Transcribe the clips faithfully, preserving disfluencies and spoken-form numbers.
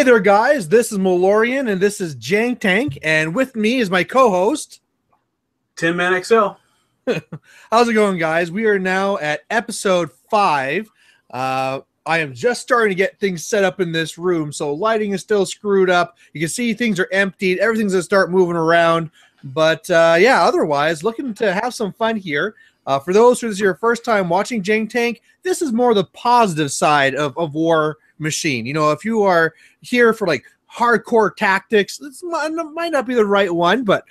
Hey there, guys. This is Malorian, and this is Jank Tank, and with me is my co-host, Tim Man X L. How's it going, guys? We are now at episode five. Uh, I am just starting to get things set up in this room, so lighting is still screwed up. You can see things are emptied. Everything's going to start moving around. But, uh, yeah, otherwise, looking to have some fun here. Uh, for those who this is your first time watching Jank Tank, this is more the positive side of, of War Machine. You know, if you are here for, like, hardcore tactics, this might not be the right one, but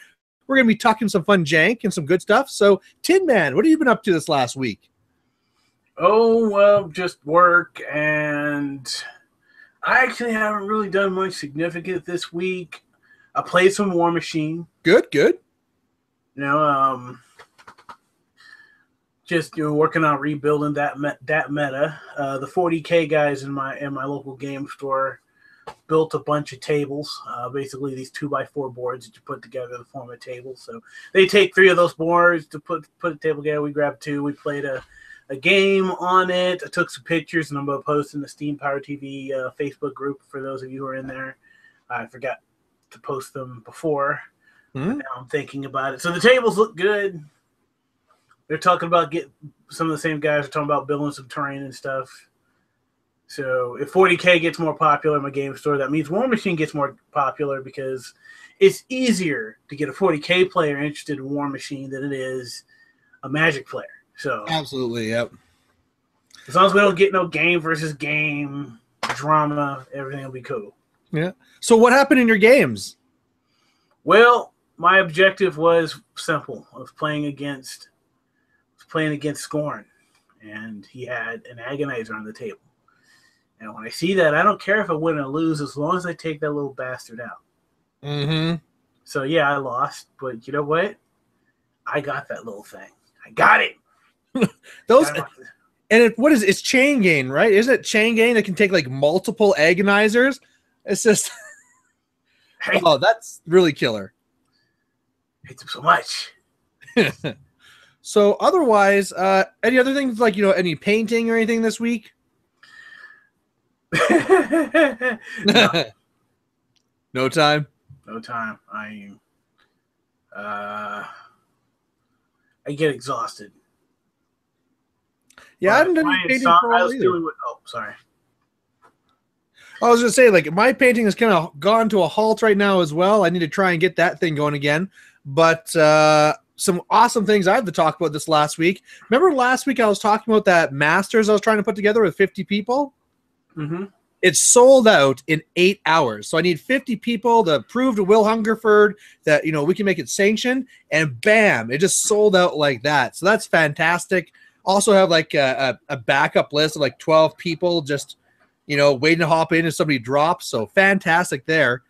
we're going to be talking some fun jank and some good stuff. So, Tin Man, what have you been up to this last week? Oh, well, just work, and I actually haven't really done much significant this week. I played some War Machine. Good, good. You know, um, just you know, working on rebuilding that me that meta. Uh, the forty K guys in my in my local game store built a bunch of tables, uh, basically these two by four boards that you put together to form a table. So they take three of those boards to put put a table together. We grabbed two. We played a, a game on it. I took some pictures, and I'm going to post in the Steam Power T V uh, Facebook group for those of you who are in there. I forgot to post them before. Mm-hmm. Now I'm thinking about it. So the tables look good. They're talking about get some of the same guys are talking about building some terrain and stuff. So if forty K gets more popular in my game store, that means War Machine gets more popular because it's easier to get a forty K player interested in War Machine than it is a Magic player. So absolutely, yep. As long as we don't get no game versus game drama, everything will be cool. Yeah. So what happened in your games? Well, my objective was simple. I was playing against, I was playing against Scorn, and he had an agonizer on the table. And when I see that, I don't care if I win or lose as long as I take that little bastard out. Mm-hmm. So, yeah, I lost. But you know what? I got that little thing. I got it. Those, got it. And it, what is it? It's chain gain, right? Isn't it chain gain that can take, like, multiple agonizers? It's just, hey, oh, that's really killer. I hate them so much. So otherwise, uh, any other things, like, you know, any painting or anything this week? No. No time. No time. I uh, I get exhausted. Yeah, I haven't done painting for a while either. Oh, sorry. I was going to say, like, my painting has kind of gone to a halt right now as well. I need to try and get that thing going again. But uh, some awesome things I had to talk about this last week. Remember last week I was talking about that Masters I was trying to put together with fifty people? Mm-hmm. It sold out in eight hours. So I need fifty people to prove to Will Hungerford that, you know, we can make it sanctioned. And bam, it just sold out like that. So that's fantastic. Also have, like, a, a backup list of, like, twelve people just – you know, waiting to hop in if somebody drops. So fantastic there.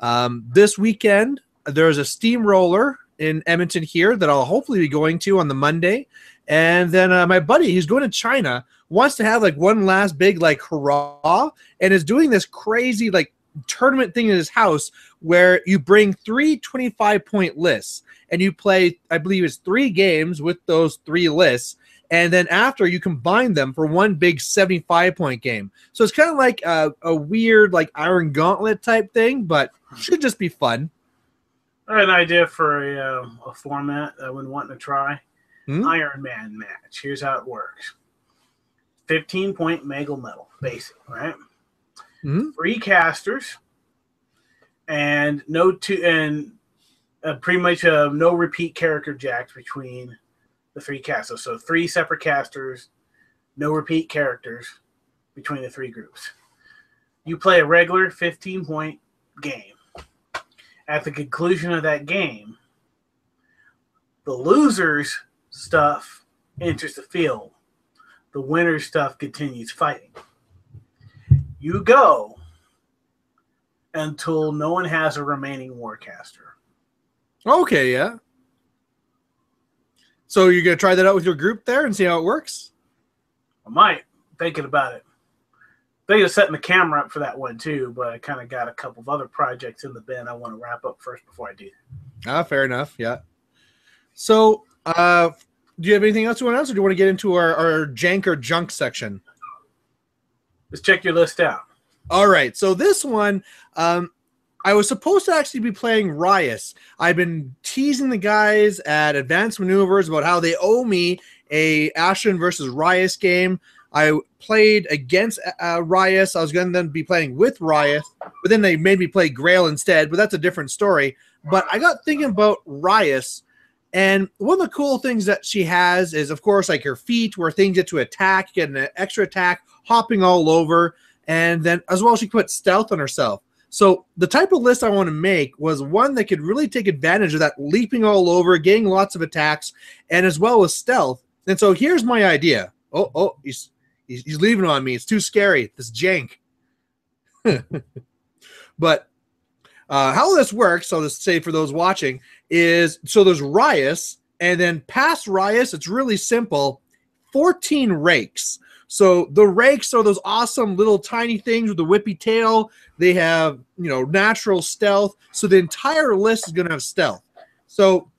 Um, this weekend, there's a steamroller in Edmonton here that I'll hopefully be going to on the Monday. And then uh, my buddy, who's going to China, wants to have, like, one last big, like, hurrah, and is doing this crazy, like, tournament thing in his house where you bring three twenty-five point lists and you play, I believe it's three games with those three lists. And then after, you combine them for one big seventy-five point game. So it's kind of like a, a weird, like, Iron Gauntlet type thing, but should just be fun. I had an idea for a, uh, a format that I would want to try. Hmm? Iron Man match. Here's how it works. fifteen point mega metal, basic, right? Hmm? Three casters and no two, and uh, pretty much uh, no repeat character jacks between the three casters. So three separate casters, no repeat characters between the three groups. You play a regular fifteen point game. At the conclusion of that game, the losers' stuff enters the field. The winners' stuff continues fighting. You go until no one has a remaining warcaster. Okay, yeah. So you're going to try that out with your group there and see how it works? I might. Thinking about it. Thinking of setting the camera up for that one too, but I kind of got a couple of other projects in the bin I want to wrap up first before I do that. Ah, fair enough. Yeah. So uh, do you have anything else you want to announce, or do you want to get into our, our jank or junk section? Let's check your list out. All right, so this one, um, I was supposed to actually be playing Rhyas. I've been teasing the guys at Advanced Maneuvers about how they owe me a Ashen versus Rhyas game. I played against uh, Rhyas. I was going to then be playing with Rhyas, but then they made me play Grail instead, but that's a different story. But I got thinking about Rhyas, and one of the cool things that she has is, of course, like her feet, where things get to attack, get an extra attack, hopping all over, and then as well she put stealth on herself. So the type of list I want to make was one that could really take advantage of that leaping all over, getting lots of attacks, and as well as stealth. And so here's my idea. Oh, oh, he's he's leaving on me. It's too scary. This jank. But uh, how this works, I'll just say for those watching, is so there's Rhyas, and then past Rhyas, it's really simple, fourteen rakes. So the rakes are those awesome little tiny things with the whippy tail. They have, you know, natural stealth. So the entire list is going to have stealth. So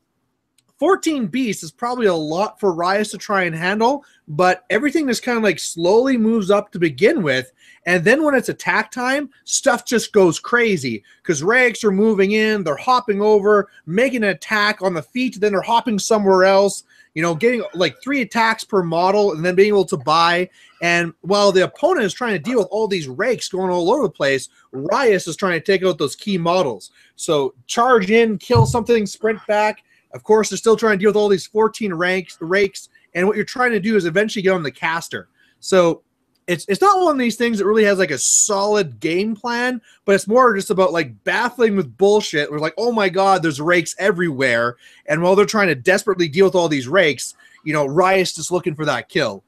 fourteen beasts is probably a lot for Rhyas to try and handle, but everything just kind of like slowly moves up to begin with. And then when it's attack time, stuff just goes crazy because rakes are moving in, they're hopping over, making an attack on the feet, then they're hopping somewhere else, you know, getting like three attacks per model and then being able to buy. And while the opponent is trying to deal with all these rakes going all over the place, Rhyas is trying to take out those key models. So charge in, kill something, sprint back. Of course, they're still trying to deal with all these fourteen ranks, rakes, and what you're trying to do is eventually get on the caster. So it's it's not one of these things that really has like a solid game plan, but it's more just about like baffling with bullshit. We're like, oh my god, there's rakes everywhere, and while they're trying to desperately deal with all these rakes, you know, Rhyas just looking for that kill.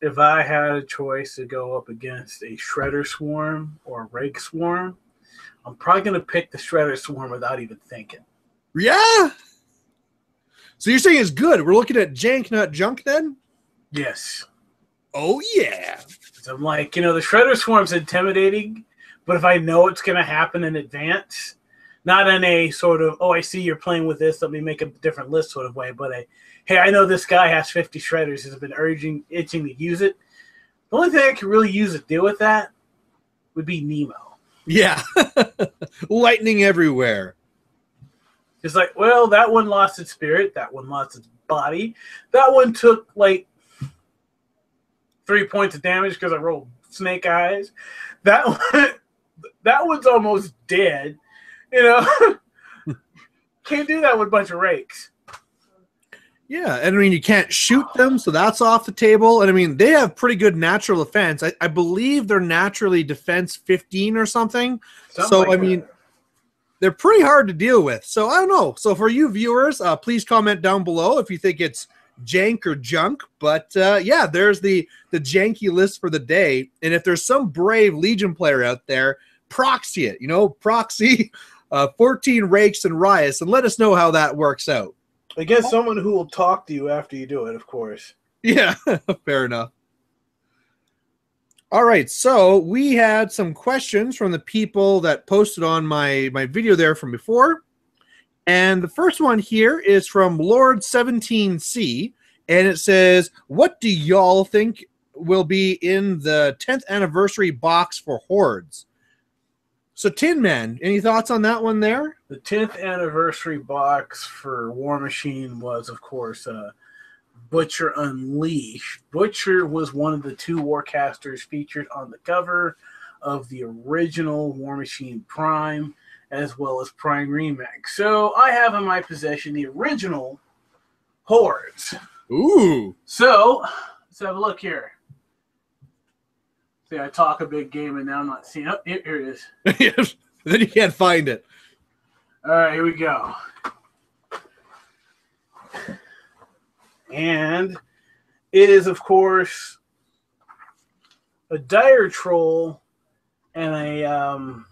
If I had a choice to go up against a Shredder Swarm or a Rake Swarm, I'm probably going to pick the Shredder Swarm without even thinking. Yeah? So you're saying it's good. We're looking at jank, not junk then? Yes. Oh, yeah. I'm like, you know, the Shredder Swarm's intimidating, but if I know it's going to happen in advance, not in a sort of, oh, I see you're playing with this, let me make a different list sort of way, but a, hey, I know this guy has fifty Shredders, has been urging, itching to use it. The only thing I could really use to deal with that would be Nemo. Yeah. Lightning everywhere. It's like, well, that one lost its spirit. That one lost its body. That one took, like, three points of damage because I rolled snake eyes. That one, that one's almost dead, you know? Can't do that with a bunch of rakes. Yeah, and I mean, you can't shoot them, so that's off the table. And, I mean, they have pretty good natural defense. I, I believe they're naturally defense fifteen or something. something so, like I that. mean... They're pretty hard to deal with. So I don't know. So for you viewers, uh, please comment down below if you think it's jank or junk. But uh, yeah, there's the, the janky list for the day. And if there's some brave Legion player out there, proxy it. You know, proxy uh, fourteen rakes and Rhyas and let us know how that works out. I guess someone who will talk to you after you do it, of course. Yeah, fair enough. All right, so we had some questions from the people that posted on my, my video there from before. And the first one here is from Lord seventeen C, and it says, what do y'all think will be in the tenth anniversary box for Hordes? So Tin Man, any thoughts on that one there? The tenth anniversary box for War Machine was, of course, uh, Butcher Unleashed. Butcher was one of the two Warcasters featured on the cover of the original War Machine Prime, as well as Prime Remix. So I have in my possession the original Hordes. Ooh. So let's have a look here. See, I talk a big game and now I'm not seeing it. Oh, here it is. Then you can't find it. All right, here we go. And it is, of course, a Dire Troll and a um,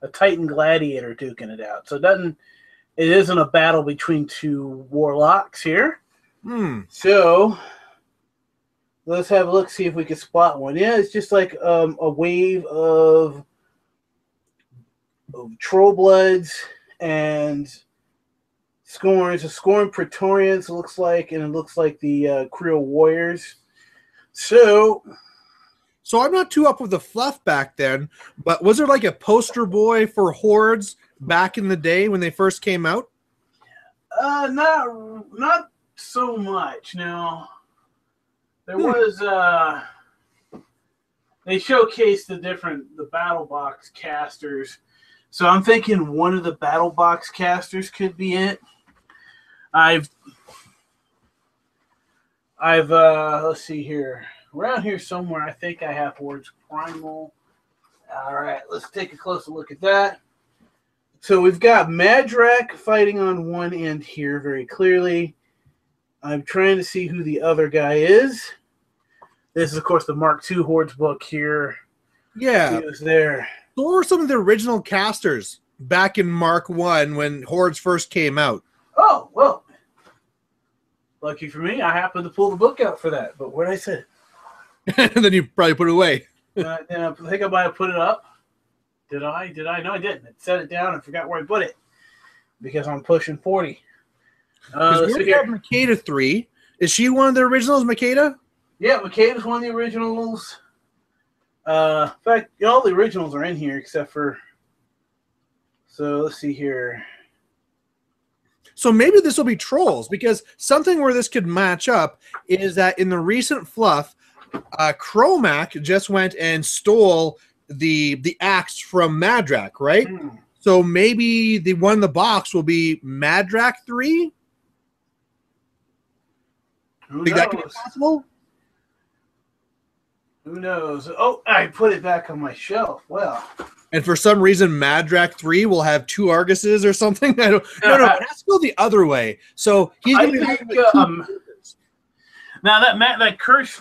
a Titan Gladiator duking it out. So it doesn't it isn't a battle between two warlocks here. Mm. So let's have a look, see if we can spot one. Yeah, it's just like um, a wave of of troll bloods and Scorn, so Scorn Praetorians looks like, and it looks like the uh, Creel Warriors. So, So I'm not too up with the fluff back then, but was there like a poster boy for Hordes back in the day when they first came out? Uh, not not so much. No, there hmm. was. Uh, they showcased the different the battle box casters, so I'm thinking one of the battle box casters could be it. I've I've uh, let's see here. Around here somewhere, I think I have Horde's Primal. All right, let's take a closer look at that. So we've got Madrak fighting on one end here very clearly. I'm trying to see who the other guy is. This is, of course, the Mark two Horde's book here. Yeah. He was there. What were some of the original casters back in Mark one when Hordes first came out? Oh, well, lucky for me, I happened to pull the book out for that. But what did I say? And then you probably put it away. uh, I think I might have put it up. Did I? Did I? No, I didn't. I set it down and forgot where I put it because I'm pushing forty. Uh, we got Makeda three. Is she one of the originals, Makeda? Yeah, Makeda's one of the originals. Uh, in fact, all the originals are in here except for... So let's see here. So maybe this will be Trolls, because something where this could match up is that in the recent fluff, Uh, Kromac just went and stole the the axe from Madrak, right? Mm. So maybe the one in the box will be Madrak three? Who Think knows? That could be possible? Who knows? Oh, I put it back on my shelf. Wow. And for some reason, Madrak three will have two Arguses or something. I don't, no, no, it has to go the other way. So he's going to be like um, Now, that, Matt, that curse...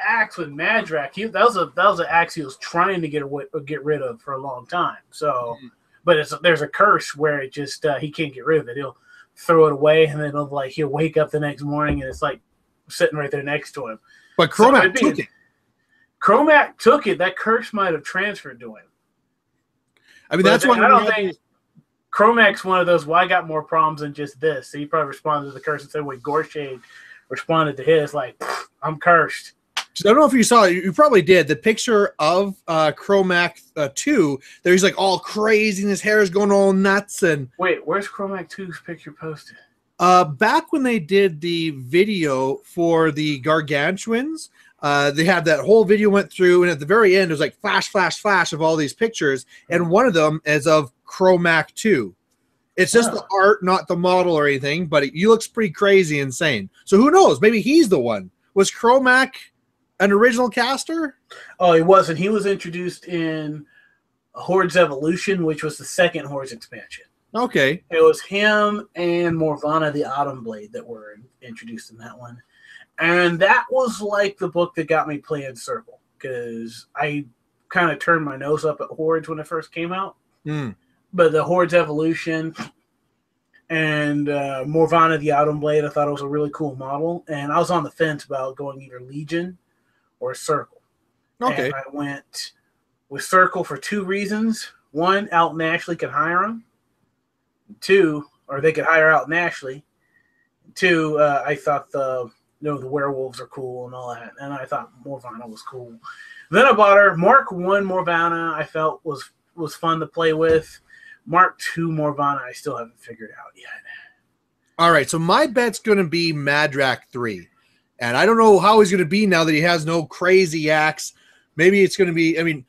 axe with Madrak, he, that was a that was an axe he was trying to get away, get rid of for a long time. So, mm-hmm. but it's, there's a curse where it just uh, he can't get rid of it. He'll throw it away, and then it'll, like he'll wake up the next morning, and it's like sitting right there next to him. But Kromac so took it. Kromac took it. That curse might have transferred to him. I mean, but that's one. I don't think Chromac's one of those. Well, I got more problems than just this. So he probably responded to the curse and said, "Wait, Gorshade responded to his like, I'm cursed." I don't know if you saw it. You probably did. The picture of uh, Kromac two, there he's like all crazy and his hair is going all nuts. And wait, where's Kromac two's picture posted? Uh, back when they did the video for the Gargantuans, uh, they had that whole video went through, and at the very end, it was like flash, flash, flash of all these pictures, and one of them is of Kromac two. It's just oh. the art, not the model or anything, but it, he looks pretty crazy insane. So who knows? Maybe he's the one. Was Kromac... an original caster? Oh, he wasn't. He was introduced in Horde's Evolution, which was the second Horde's expansion. Okay. It was him and Morvahna the Autumnblade that were introduced in that one. And that was like the book that got me playing Circle, because I kind of turned my nose up at Hordes when it first came out. Mm. But the Horde's Evolution and uh, Morvahna the Autumnblade, I thought it was a really cool model. And I was on the fence about going either Legion or Circle. Okay. And I went with Circle for two reasons. One, Alton Ashley could hire him. Two, or they could hire Alton Ashley. Two, uh, I thought the you know the werewolves are cool and all that, and I thought Morvahna was cool. Then I bought her Mark one Morvahna. I felt was was fun to play with. Mark two Morvahna, I still haven't figured out yet. All right, so my bet's going to be Madrak three. And I don't know how he's going to be now that he has no crazy axe. Maybe it's going to be, I mean,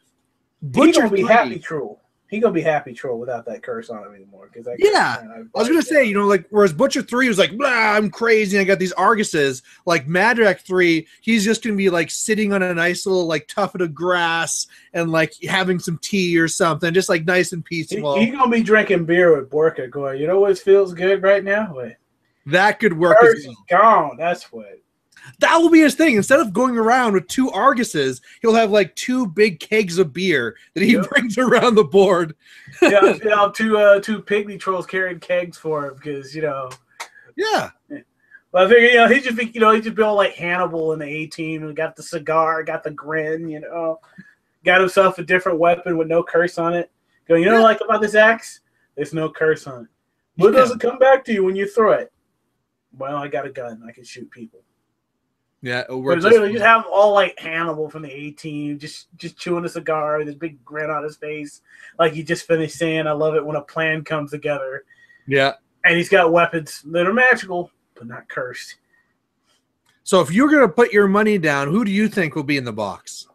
Butcher he's going to be happy troll. He's going to be happy troll without that curse on him anymore. That yeah. Curse, man, I, I was going to say, you know, like, whereas Butcher three was like, blah, I'm crazy. And I got these Arguses. Like, Madrak three, he's just going to be, like, sitting on a nice little, like, tuffet of grass and, like, having some tea or something. Just, like, nice and peaceful. He's he going to be drinking beer with Borka going, you know what feels good right now? Wait, that could work as well. Gone. That's what. That will be his thing. Instead of going around with two Arguses, he'll have like two big kegs of beer that he yep. brings around the board. yeah, you know, two uh, two pygmy trolls carrying kegs for him because you know. Yeah. Well, I figure you know he just be you know he just be all like Hannibal in the A Team and got the cigar, got the grin, you know, got himself a different weapon with no curse on it. Going, you know, yeah. what I like about this axe, there's no curse on it. What yeah. doesn't come back to you when you throw it? Well, I got a gun. I can shoot people. Yeah, or just, literally just have them all like Hannibal from the A-Team, just just chewing a cigar, this big grin on his face, like he just finished saying, "I love it when a plan comes together." Yeah, and he's got weapons that are magical but not cursed. So, if you're gonna put your money down, who do you think will be in the box?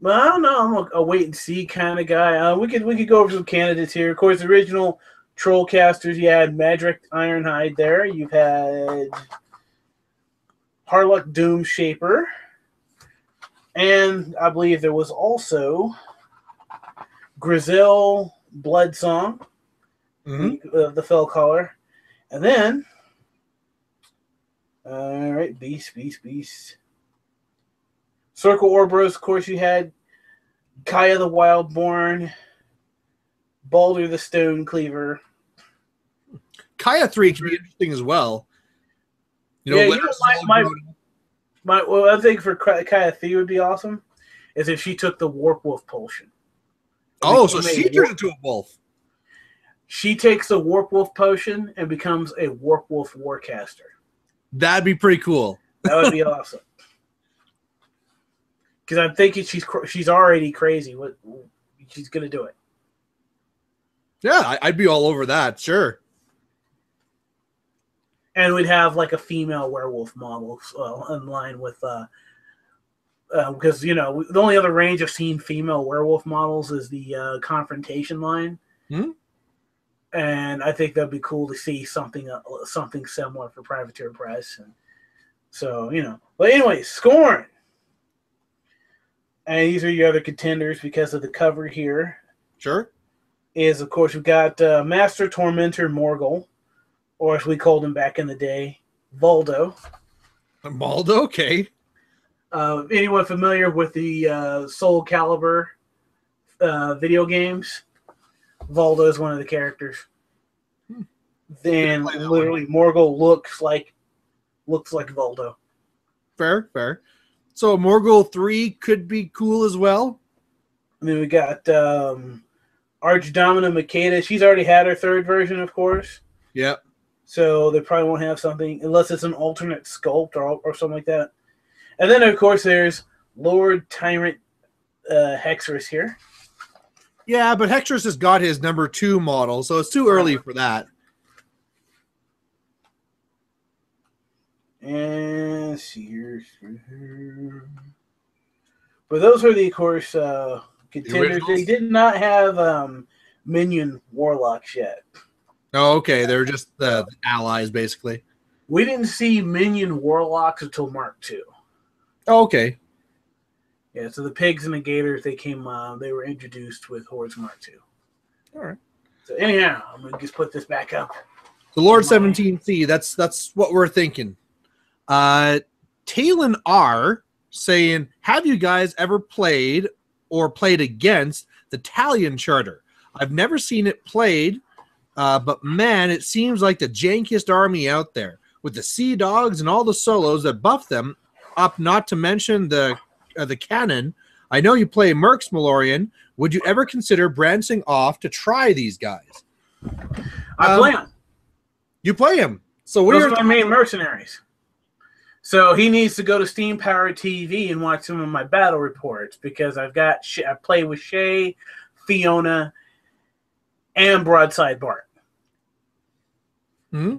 Well, I don't know. I'm a, a wait and see kind of guy. Uh, we could we could go over some candidates here. Of course, the original Trollcasters. You had Madrak Ironhide there. You've had Harlock Doomshaper, and I believe there was also Grizel Bloodsong, mm-hmm. the, uh, the Fellcaller, and then all right, Beast, Beast, Beast, Circle Ouroboros. Of course, you had Kaya the Wildborn, Baldur the Stone Cleaver. Kaya three can be interesting as well. You know, yeah, you know, my, my, my, well, I think for Kaya Thea would be awesome is if she took the Warp Wolf Potion. Oh, so she turned into a wolf. She takes the Warp Wolf Potion and becomes a Warp Wolf Warcaster. That'd be pretty cool. That would be awesome. Because I'm thinking she's she's already crazy. What she's gonna do it? Yeah, I'd be all over that. Sure. And we'd have like a female werewolf model uh, in line with, uh, uh, because, you know, the only other range I've seen female werewolf models is the uh, confrontation line. Hmm? And I think that'd be cool to see something uh, something similar for Privateer Press. And so, you know. But anyway, Scorn. And these are your other contenders because of the cover here. Sure. Is, of course, we've got uh, Master Tormentor Morgul. Or as we called him back in the day, Valdo. Valdo, okay. Uh, anyone familiar with the uh, Soul Calibur uh, video games? Valdo is one of the characters. Hmm. Then literally one. Morgul looks like looks like Valdo. Fair, fair. So Morgul three could be cool as well. And then we got um, Archdomina Makeda. She's already had her third version, of course. Yep. So they probably won't have something, unless it's an alternate sculpt or, or something like that. And then, of course, there's Lord Tyrant uh, Hexorus here. Yeah, but Hexorus has got his number two model, so it's too early for that. And let's see here. But those were the, of course, uh, contenders. The they did not have um, Minion Warlocks yet. Oh, okay. They're just uh, the allies, basically. We didn't see Minion Warlocks until Mark two. Oh, okay. Yeah, so the pigs and the gators, they came, uh, they were introduced with Hordes Mark two. All right. So anyhow, I'm going to just put this back up. The Lord seventeen C, that's that's what we're thinking. Uh, Talon R saying, have you guys ever played or played against the Talion Charter? I've never seen it played. Uh, but, man, it seems like the jankiest army out there with the Sea Dogs and all the solos that buff them up, not to mention the uh, the cannon. I know you play Mercs, Malorian. Would you ever consider branching off to try these guys? I um, play him. You play him. So what Those are your my main mercenaries. So he needs to go to Steam Power T V and watch some of my battle reports because I've got I play with Shay, Fiona, and Broadside Bart. Mm-hmm.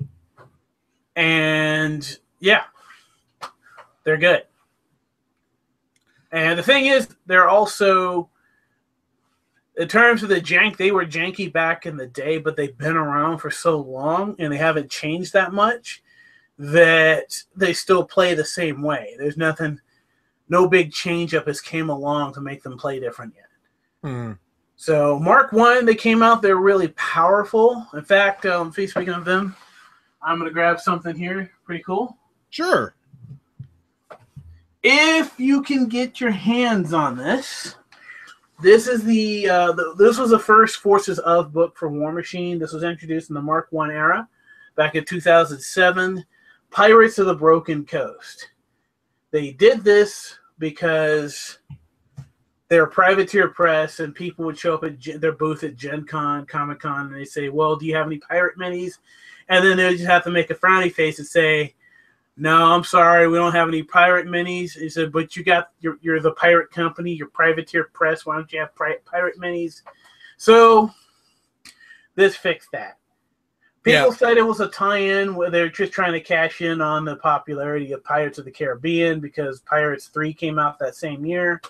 And yeah, they're good. And the thing is, they're also, in terms of the jank, they were janky back in the day, but they've been around for so long and they haven't changed that much that they still play the same way. There's nothing, no big change up has came along to make them play different yet. Mm-hmm. So Mark one, they came out. They're really powerful. In fact, um, speaking of them, I'm going to grab something here. Pretty cool. Sure. If you can get your hands on this, this is the, uh, the this was the first Forces of book for War Machine. This was introduced in the Mark one era back in two thousand seven. Pirates of the Broken Coast. They did this because they're Privateer Press, and people would show up at their booth at Gen Con, Comic Con, and they say, well, do you have any pirate minis? And then they just have to make a frowny face and say, no, I'm sorry, we don't have any pirate minis. He said, but you got, you're, you're the pirate company, you're Privateer Press. Why don't you have pri pirate minis? So this fixed that. People yeah. said it was a tie-in where they're just trying to cash in on the popularity of Pirates of the Caribbean because Pirates three came out that same year.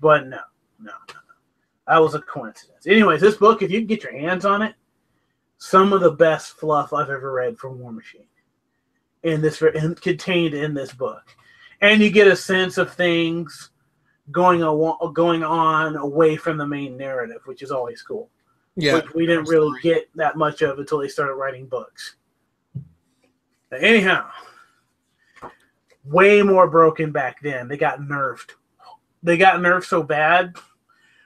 But no, no, no. That was a coincidence. Anyways, this book, if you can get your hands on it, some of the best fluff I've ever read from War Machine. In this, in, contained in this book, and you get a sense of things going on, going on away from the main narrative, which is always cool. Yeah, which we didn't really get that much of until they started writing books. But anyhow, way more broken back then. They got nerfed. They got nerfed so bad,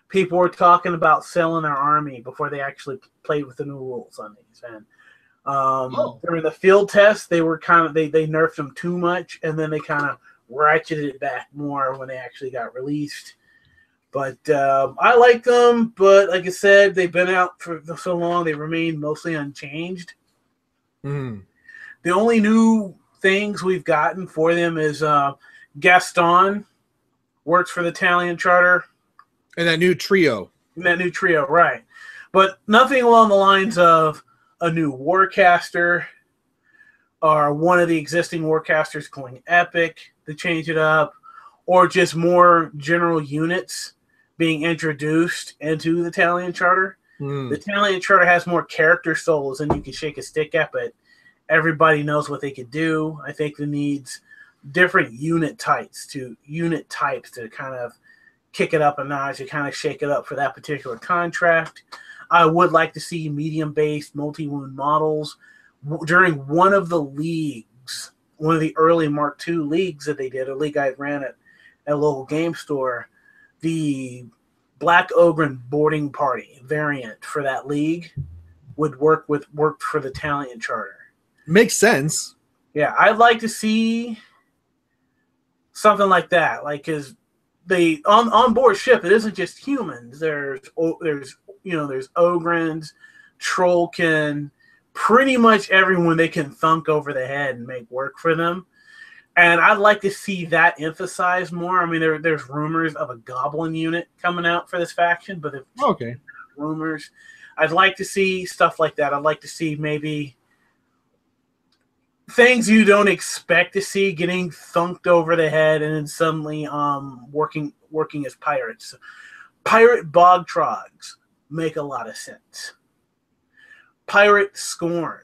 people were talking about selling their army before they actually played with the new rules on these. And Um, oh. during the field test, they were kind of they, they nerfed them too much, and then they kind of ratcheted it back more when they actually got released. But um, I like them, but like I said, they've been out for so long, they remain mostly unchanged. Mm. The only new things we've gotten for them is uh, Gaston works for the Talion Charter, and that new trio, and that new trio, right? But nothing along the lines of a new Warcaster, or one of the existing Warcasters going epic to change it up, or just more general units being introduced into the Talion Charter. Mm. The Talion Charter has more character souls, and you can shake a stick at it. Everybody knows what they could do. I think it needs different unit types to unit types to kind of kick it up a notch, to kind of shake it up for that particular contract. I would like to see medium-based multi-wound models. During one of the leagues, one of the early Mark two leagues that they did, a league I ran at, at a local game store, the Black Ogren boarding party variant for that league would work with work for the Talion Charter. Makes sense. Yeah, I'd like to see something like that. Like, because they on on board ship, it isn't just humans. There's there's You know, there's Ogrens, Trollkin, pretty much everyone they can thunk over the head and make work for them. And I'd like to see that emphasized more. I mean, there, there's rumors of a Goblin unit coming out for this faction, but if okay, rumors. I'd like to see stuff like that. I'd like to see maybe things you don't expect to see getting thunked over the head and then suddenly um working working as pirates. Pirate Bogtrogs make a lot of sense. Pirate Scorn,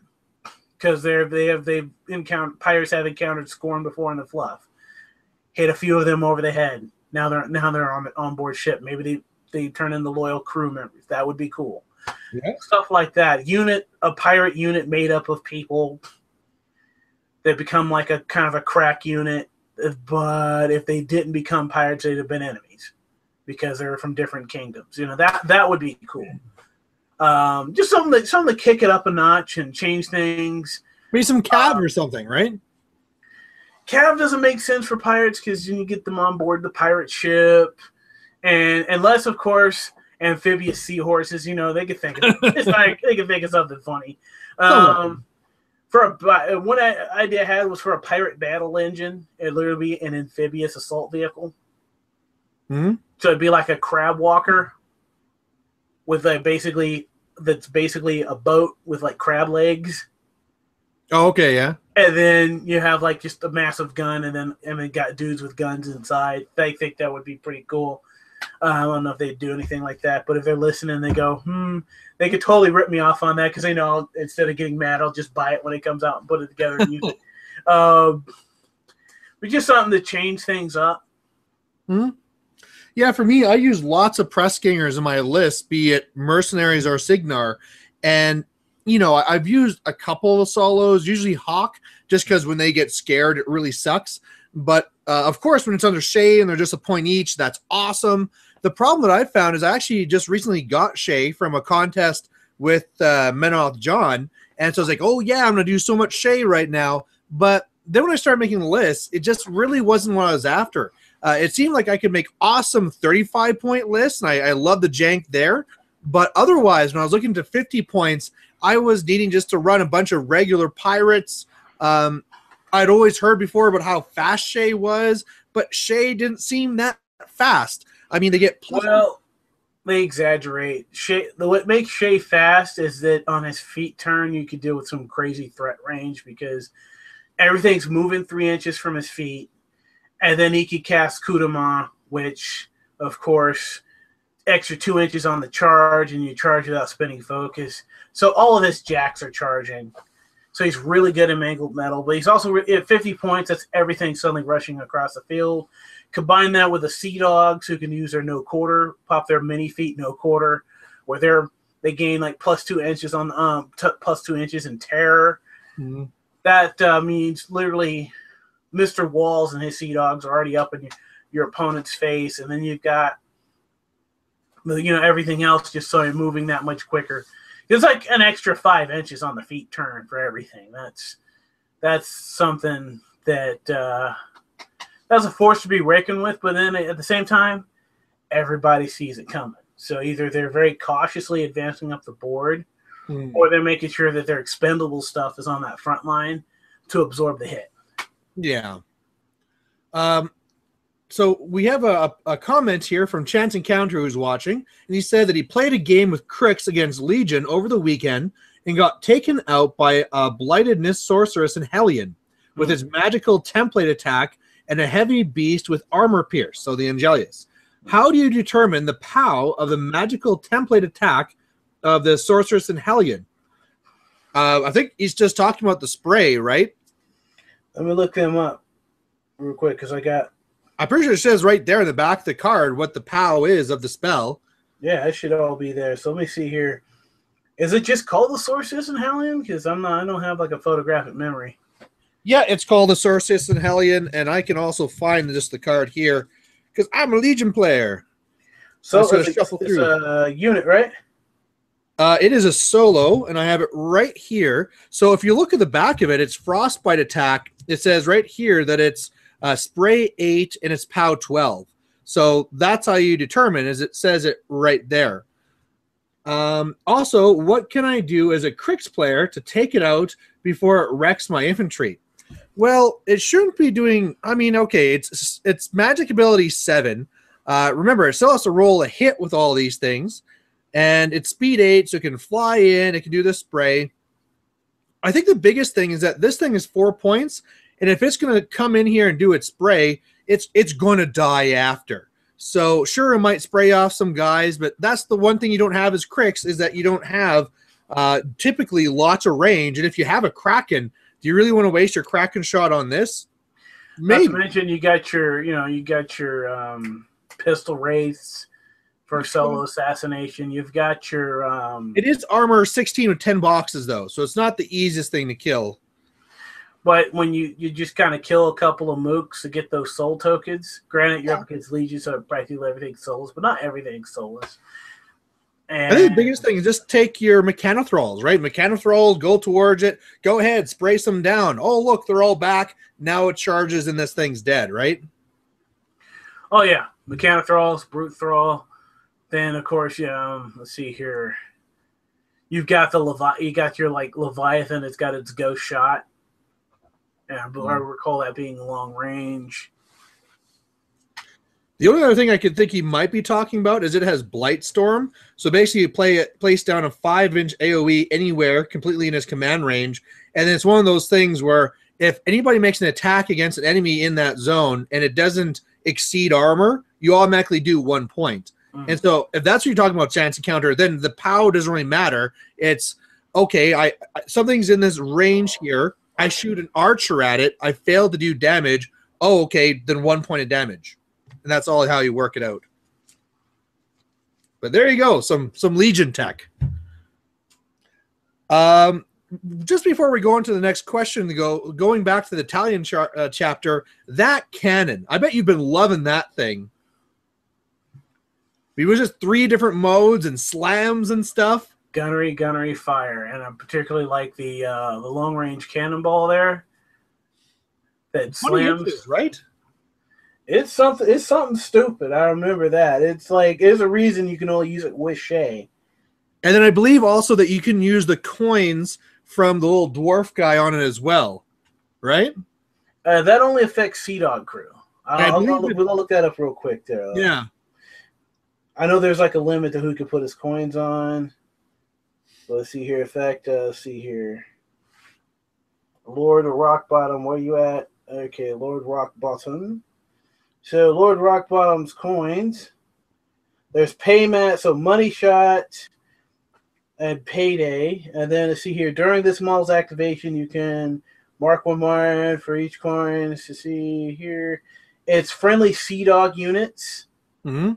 because they're they have they've encountered pirates have encountered Scorn before in the fluff, hit a few of them over the head. Now they're now they're on on board ship. Maybe they they turn into loyal crew members. That would be cool. Yeah. Stuff like that. Unit a pirate unit made up of people that become like a kind of a crack unit, but if they didn't become pirates, they'd have been enemies, because they're from different kingdoms. You know, that that would be cool. Um, just something that, something to kick it up a notch and change things. Maybe some Cav um, or something, right? Cav doesn't make sense for pirates because you get them on board the pirate ship. And unless, of course, amphibious seahorses, you know, they could think of it. It's like, they could think of something funny. Um, for a, One idea I had was for a pirate battle engine. It literally be an amphibious assault vehicle. Mm-hmm. So it'd be like a crab walker with like basically that's basically a boat with like crab legs. Oh, okay, yeah. And then you have like just a massive gun, and then and then got dudes with guns inside. They think that would be pretty cool. Uh, I don't know if they do anything like that, but if they're listening, they go, hmm, they could totally rip me off on that because they know I'll, instead of getting mad, I'll just buy it when it comes out and put it together and use it. Um, but just something to change things up. Mm-hmm. Yeah, for me, I use lots of press gangers in my list, be it mercenaries or Cygnar. And, you know, I've used a couple of solos, usually Hawk, just because when they get scared, it really sucks. But, uh, of course, when it's under Shay and they're just a point each, that's awesome. The problem that I found is I actually just recently got Shay from a contest with uh, Menoth John. And so I was like, oh, yeah, I'm going to do so much Shay right now. But then when I started making the list, it just really wasn't what I was after. Uh, it seemed like I could make awesome thirty-five point lists, and I, I love the jank there. But otherwise, when I was looking to fifty points, I was needing just to run a bunch of regular pirates. Um, I'd always heard before about how fast Shay was, but Shay didn't seem that fast. I mean, they get plus. Well, they exaggerate. Shay, what makes Shay fast is that on his feet turn, you could deal with some crazy threat range because everything's moving three inches from his feet. And then he could cast Coup de Main, which, of course, extra two inches on the charge, and you charge without spinning focus. So all of his jacks are charging. So he's really good in Mangled Metal, but he's also at fifty points. That's everything suddenly rushing across the field. Combine that with the Sea Dogs, who can use their no quarter, pop their mini feet no quarter, where they're they gain like plus two inches on um t plus two inches in terror. Mm-hmm. That uh, means literally Mister Walls and his Sea Dogs are already up in your, your opponent's face, and then you've got you know everything else just so you're moving that much quicker. It's like an extra five inches on the feet turn for everything. That's that's something that uh, that's a force to be reckoned with. But then at the same time, everybody sees it coming. So either they're very cautiously advancing up the board, mm. or they're making sure that their expendable stuff is on that front line to absorb the hit. Yeah. Um. So we have a, a comment here from Chance Encounter who's watching, and he said that he played a game with Cryx against Legion over the weekend and got taken out by a Blightedness Sorceress in Hellion with mm-hmm. its magical template attack and a heavy beast with armor pierce, so the Angelius. How do you determine the pow of the magical template attack of the Sorceress in Hellion? Uh, I think he's just talking about the spray, right? Let me look them up real quick because I got... I'm pretty sure it says right there in the back of the card what the pow is of the spell. Yeah, it should all be there. So let me see here. Is it just called the Sorceress in Hellion? Because I'm not, I don't have like a photographic memory. Yeah, it's called the Sorceress in Hellion, and I can also find just the card here because I'm a Legion player. So it's, it's, shuffle it's a unit, right? Uh, it is a solo, and I have it right here. So if you look at the back of it, it's Frostbite Attack. It says right here that it's Uh, spray eight and it's pow twelve. So that's how you determine, is it says it right there. Um, also, what can I do as a Cryx player to take it out before it wrecks my infantry? Well, it shouldn't be doing. I mean, okay, it's it's magic ability seven. Uh, remember, it still has to roll a hit with all these things, and it's speed eight, so it can fly in. It can do the spray. I think the biggest thing is that this thing is four points. And if it's going to come in here and do its spray, it's it's going to die after. So sure, it might spray off some guys, but that's the one thing you don't have as Cryx is that you don't have uh, typically lots of range. And if you have a Kraken, do you really want to waste your Kraken shot on this? Maybe. Not to mention you got your you know you got your um, pistol wraiths for solo assassination. You've got your um... it is armor sixteen with ten boxes though, so it's not the easiest thing to kill. But when you, you just kind of kill a couple of mooks to get those soul tokens, granted you're yeah. up against Legion, so practically everything's soulless, but not everything's soulless. And I think the biggest thing is just take your Mechanothralls, right? Mechanothralls, go towards it, go ahead, spray some down. Oh, look, they're all back. Now it charges and this thing's dead, right? Oh, yeah. Mechanothralls, Brute Thrall. Then, of course, yeah, um, let's see here. You've got the Levi you got your like Leviathan, it's got its ghost shot. Yeah, but I recall that being long range. The only other thing I could think he might be talking about is it has Blightstorm. So basically you play it, place down a five inch AoE anywhere, completely in his command range. And it's one of those things where if anybody makes an attack against an enemy in that zone and it doesn't exceed armor, you automatically do one point. Mm-hmm. And so if that's what you're talking about, Chance Encounter, then the pow doesn't really matter. It's, okay, I, I something's in this range here. I shoot an archer at it. I failed to do damage. Oh, okay, then one point of damage, and that's all how you work it out. But there you go, some some Legion tech. Um, just before we go on to the next question, to go going back to the Talion char uh, chapter, that cannon. I bet you've been loving that thing. It was just three different modes and slams and stuff. Gunnery, gunnery, fire, and I particularly like the uh, the long range cannonball there. That slams, inches, right? It's something. It's something stupid. I remember that. It's like there's a reason you can only use it with Shay. And then I believe also that you can use the coins from the little dwarf guy on it as well, right? Uh, that only affects Sea Dog Crew. I'll, I'll, I'll, we'll look that up real quick there. Like, yeah. I know there's like a limit to who can put his coins on. So let's see here. Effect. Uh, let's see here. Lord Rockbottom, where you at? Okay, Lord Rockbottom. So Lord Rockbottom's coins. There's payment, so money shot and payday. And then let's see here. During this model's activation, you can mark one mark for each coin. Let's see here. It's friendly Sea Dog units. Mm-hmm.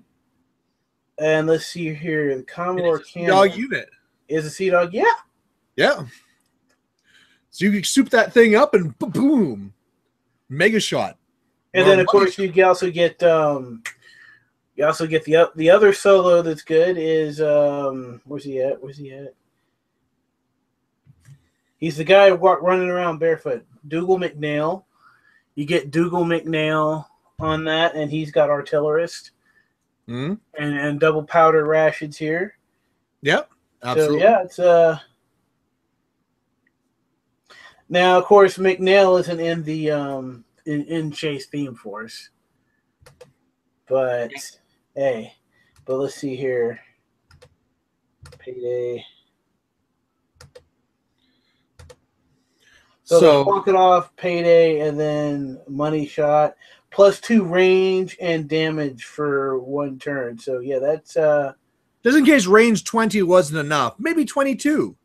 And let's see here. The Commodore Cannon. Sea Dog unit. Is a Sea Dog? Yeah. Yeah. So you can soup that thing up and boom. Mega shot. And then, of course, you can also get um, you also get the the other solo that's good is um, where's he at? Where's he at? He's the guy walk, running around barefoot. Dougal McNail. You get Dougal McNail on that, and he's got artillerist mm-hmm. and and double powder rations here. Yep, absolutely. So, yeah, it's uh. Now, of course, McNail isn't in the um. In, in Shay's theme force, but hey, but let's see here. Payday. So, so walk it off, payday, and then money shot plus two range and damage for one turn. So yeah, that's uh. Just in case range twenty wasn't enough, maybe twenty-two.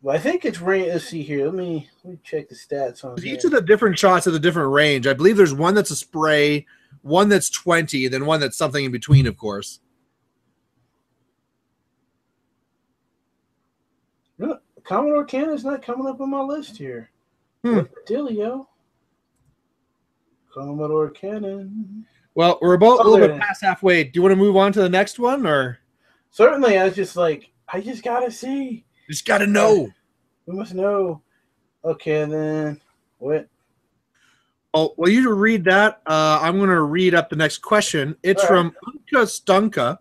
Well, I think it's range. Let's see here. Let me let me check the stats on each of the different shots at a different range. I believe there's one that's a spray, one that's twenty, then one that's something in between, of course. No, Commodore Cannon's not coming up on my list here. Hmm. What the dealio? Commodore Cannon. Well, we're about oh, a little bit past halfway. Do you want to move on to the next one, or? Certainly. I was just like, I just gotta see. Just gotta know. We must know. Okay, then what? Oh, well, you read that. Uh, I'm gonna read up the next question. It's All from right. Unka Stunka,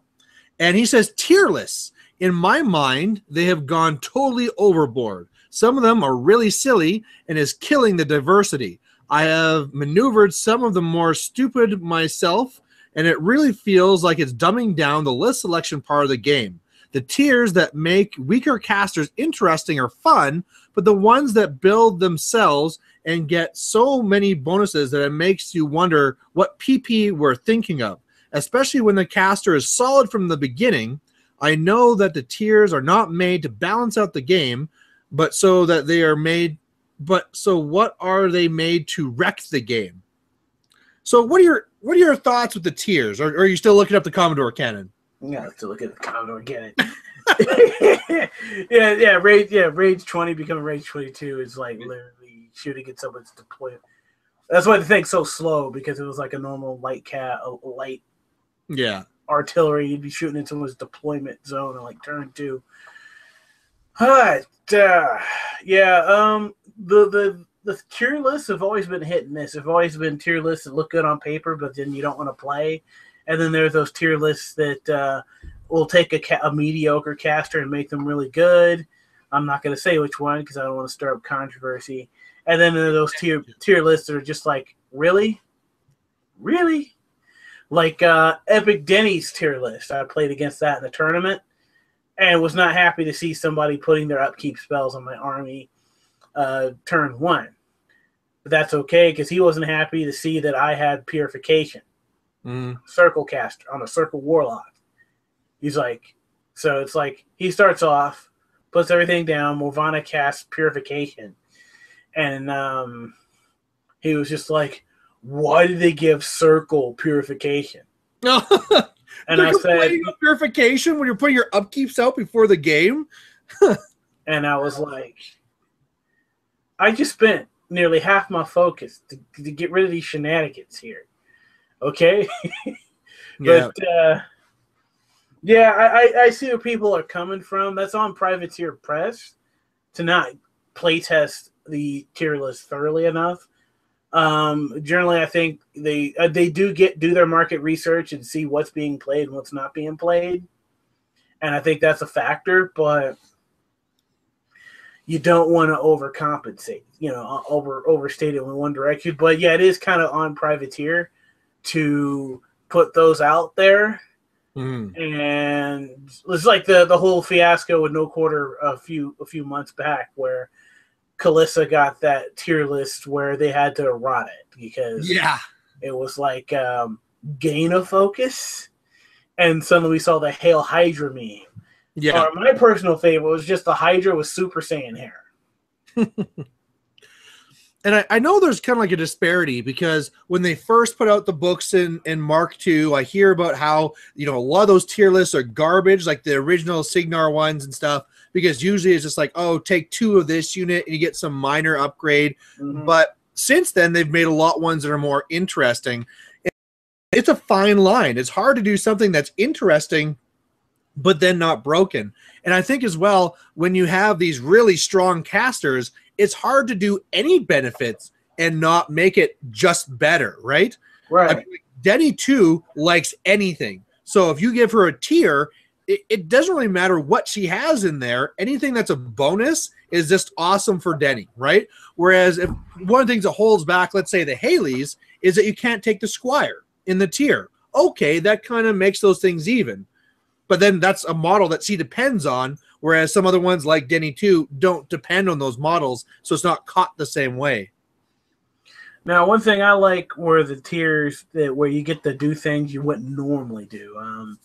and he says, "Tearless. In my mind, they have gone totally overboard. Some of them are really silly and is killing the diversity. I have maneuvered some of the more stupid myself, and it really feels like it's dumbing down the list selection part of the game. The tiers that make weaker casters interesting are fun, but the ones that build themselves and get so many bonuses that it makes you wonder what P P we're thinking of, especially when the caster is solid from the beginning. I know that the tiers are not made to balance out the game, but so that they are made, but so what are they made to wreck the game?" So what are your what are your thoughts with the tiers? Or, or are you still looking up the Commodore Cannon? Yeah, have to look at the Commodore Cannon. yeah, yeah, range, yeah, range twenty becoming range twenty-two is like literally shooting at someone's deployment. That's why the thing's so slow, because it was like a normal light cat, a light, yeah, artillery. You'd be shooting at someone's deployment zone on like turn two. But, uh, yeah, um, the the the tier lists have always been hit and miss. Have always been tier lists that look good on paper, but then you don't want to play. And then there's those tier lists that uh, will take a, ca a mediocre caster and make them really good. I'm not going to say which one because I don't want to stir up controversy. And then there are those tier tier lists that are just like, really? Really? Like uh, Epic Denny's tier list. I played against that in a tournament and was not happy to see somebody putting their upkeep spells on my army uh, turn one. But that's okay because he wasn't happy to see that I had Purification. Mm. Circle caster on a circle warlock. He's like, so it's like he starts off, puts everything down. Morvahna casts Purification, and um, he was just like, "Why did they give Circle Purification?" and I said, "Purification when you're putting your upkeeps out before the game." And I was like, "I just spent nearly half my focus to, to get rid of these shenanigans here." Okay, but yeah, uh, yeah I, I see where people are coming from. That's on Privateer Press to not playtest the tier list thoroughly enough. Um, generally, I think they uh, they do get do their market research and see what's being played and what's not being played, and I think that's a factor. But you don't want to overcompensate, you know, over overstate it in one direction. But yeah, it is kind of on Privateer to put those out there. Mm. And it's like the, the whole fiasco with No Quarter a few a few months back, where Kalissa got that tier list where they had to rot it because yeah, it was like um, gain of focus, and suddenly we saw the Hail Hydra meme. Yeah, or my personal favorite was just the Hydra with Super Saiyan hair. And I, I know there's kind of like a disparity because when they first put out the books in, in Mark two, I hear about how, you know, a lot of those tier lists are garbage, like the original Cygnar ones and stuff, because usually it's just like, oh, take two of this unit and you get some minor upgrade. Mm-hmm. But since then, they've made a lot of ones that are more interesting. It's a fine line. It's hard to do something that's interesting but then not broken. And I think as well, when you have these really strong casters, it's hard to do any benefits and not make it just better, right? Right. I mean, Denny, too, likes anything. So if you give her a tier, it, it doesn't really matter what she has in there. Anything that's a bonus is just awesome for Denny, right? Whereas if one of the things that holds back, let's say, the Haleys, is that you can't take the Squire in the tier. Okay, that kind of makes those things even. But then that's a model that she depends on, whereas some other ones like Denny two don't depend on those models, so it's not caught the same way. Now, one thing I like were the tiers that where you get to do things you wouldn't normally do. Um,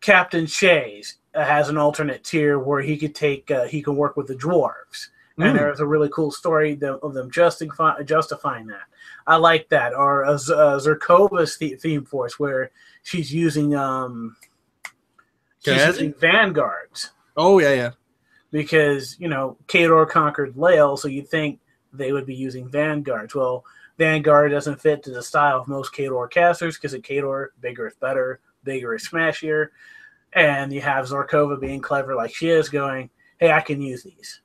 Captain Shay's has an alternate tier where he could take uh, he can work with the dwarves, mm. and there's a really cool story of them justify, justifying that. I like that. Or uh, Zerkova's theme force where she's using. Um, She's using vanguards. Oh, yeah, yeah. Because, you know, Kador conquered Lael, so you'd think they would be using vanguards. Well, vanguard doesn't fit to the style of most Kador casters because at Kador, bigger is better, bigger is smashier. And you have Zorkova being clever like she is going, hey, I can use these.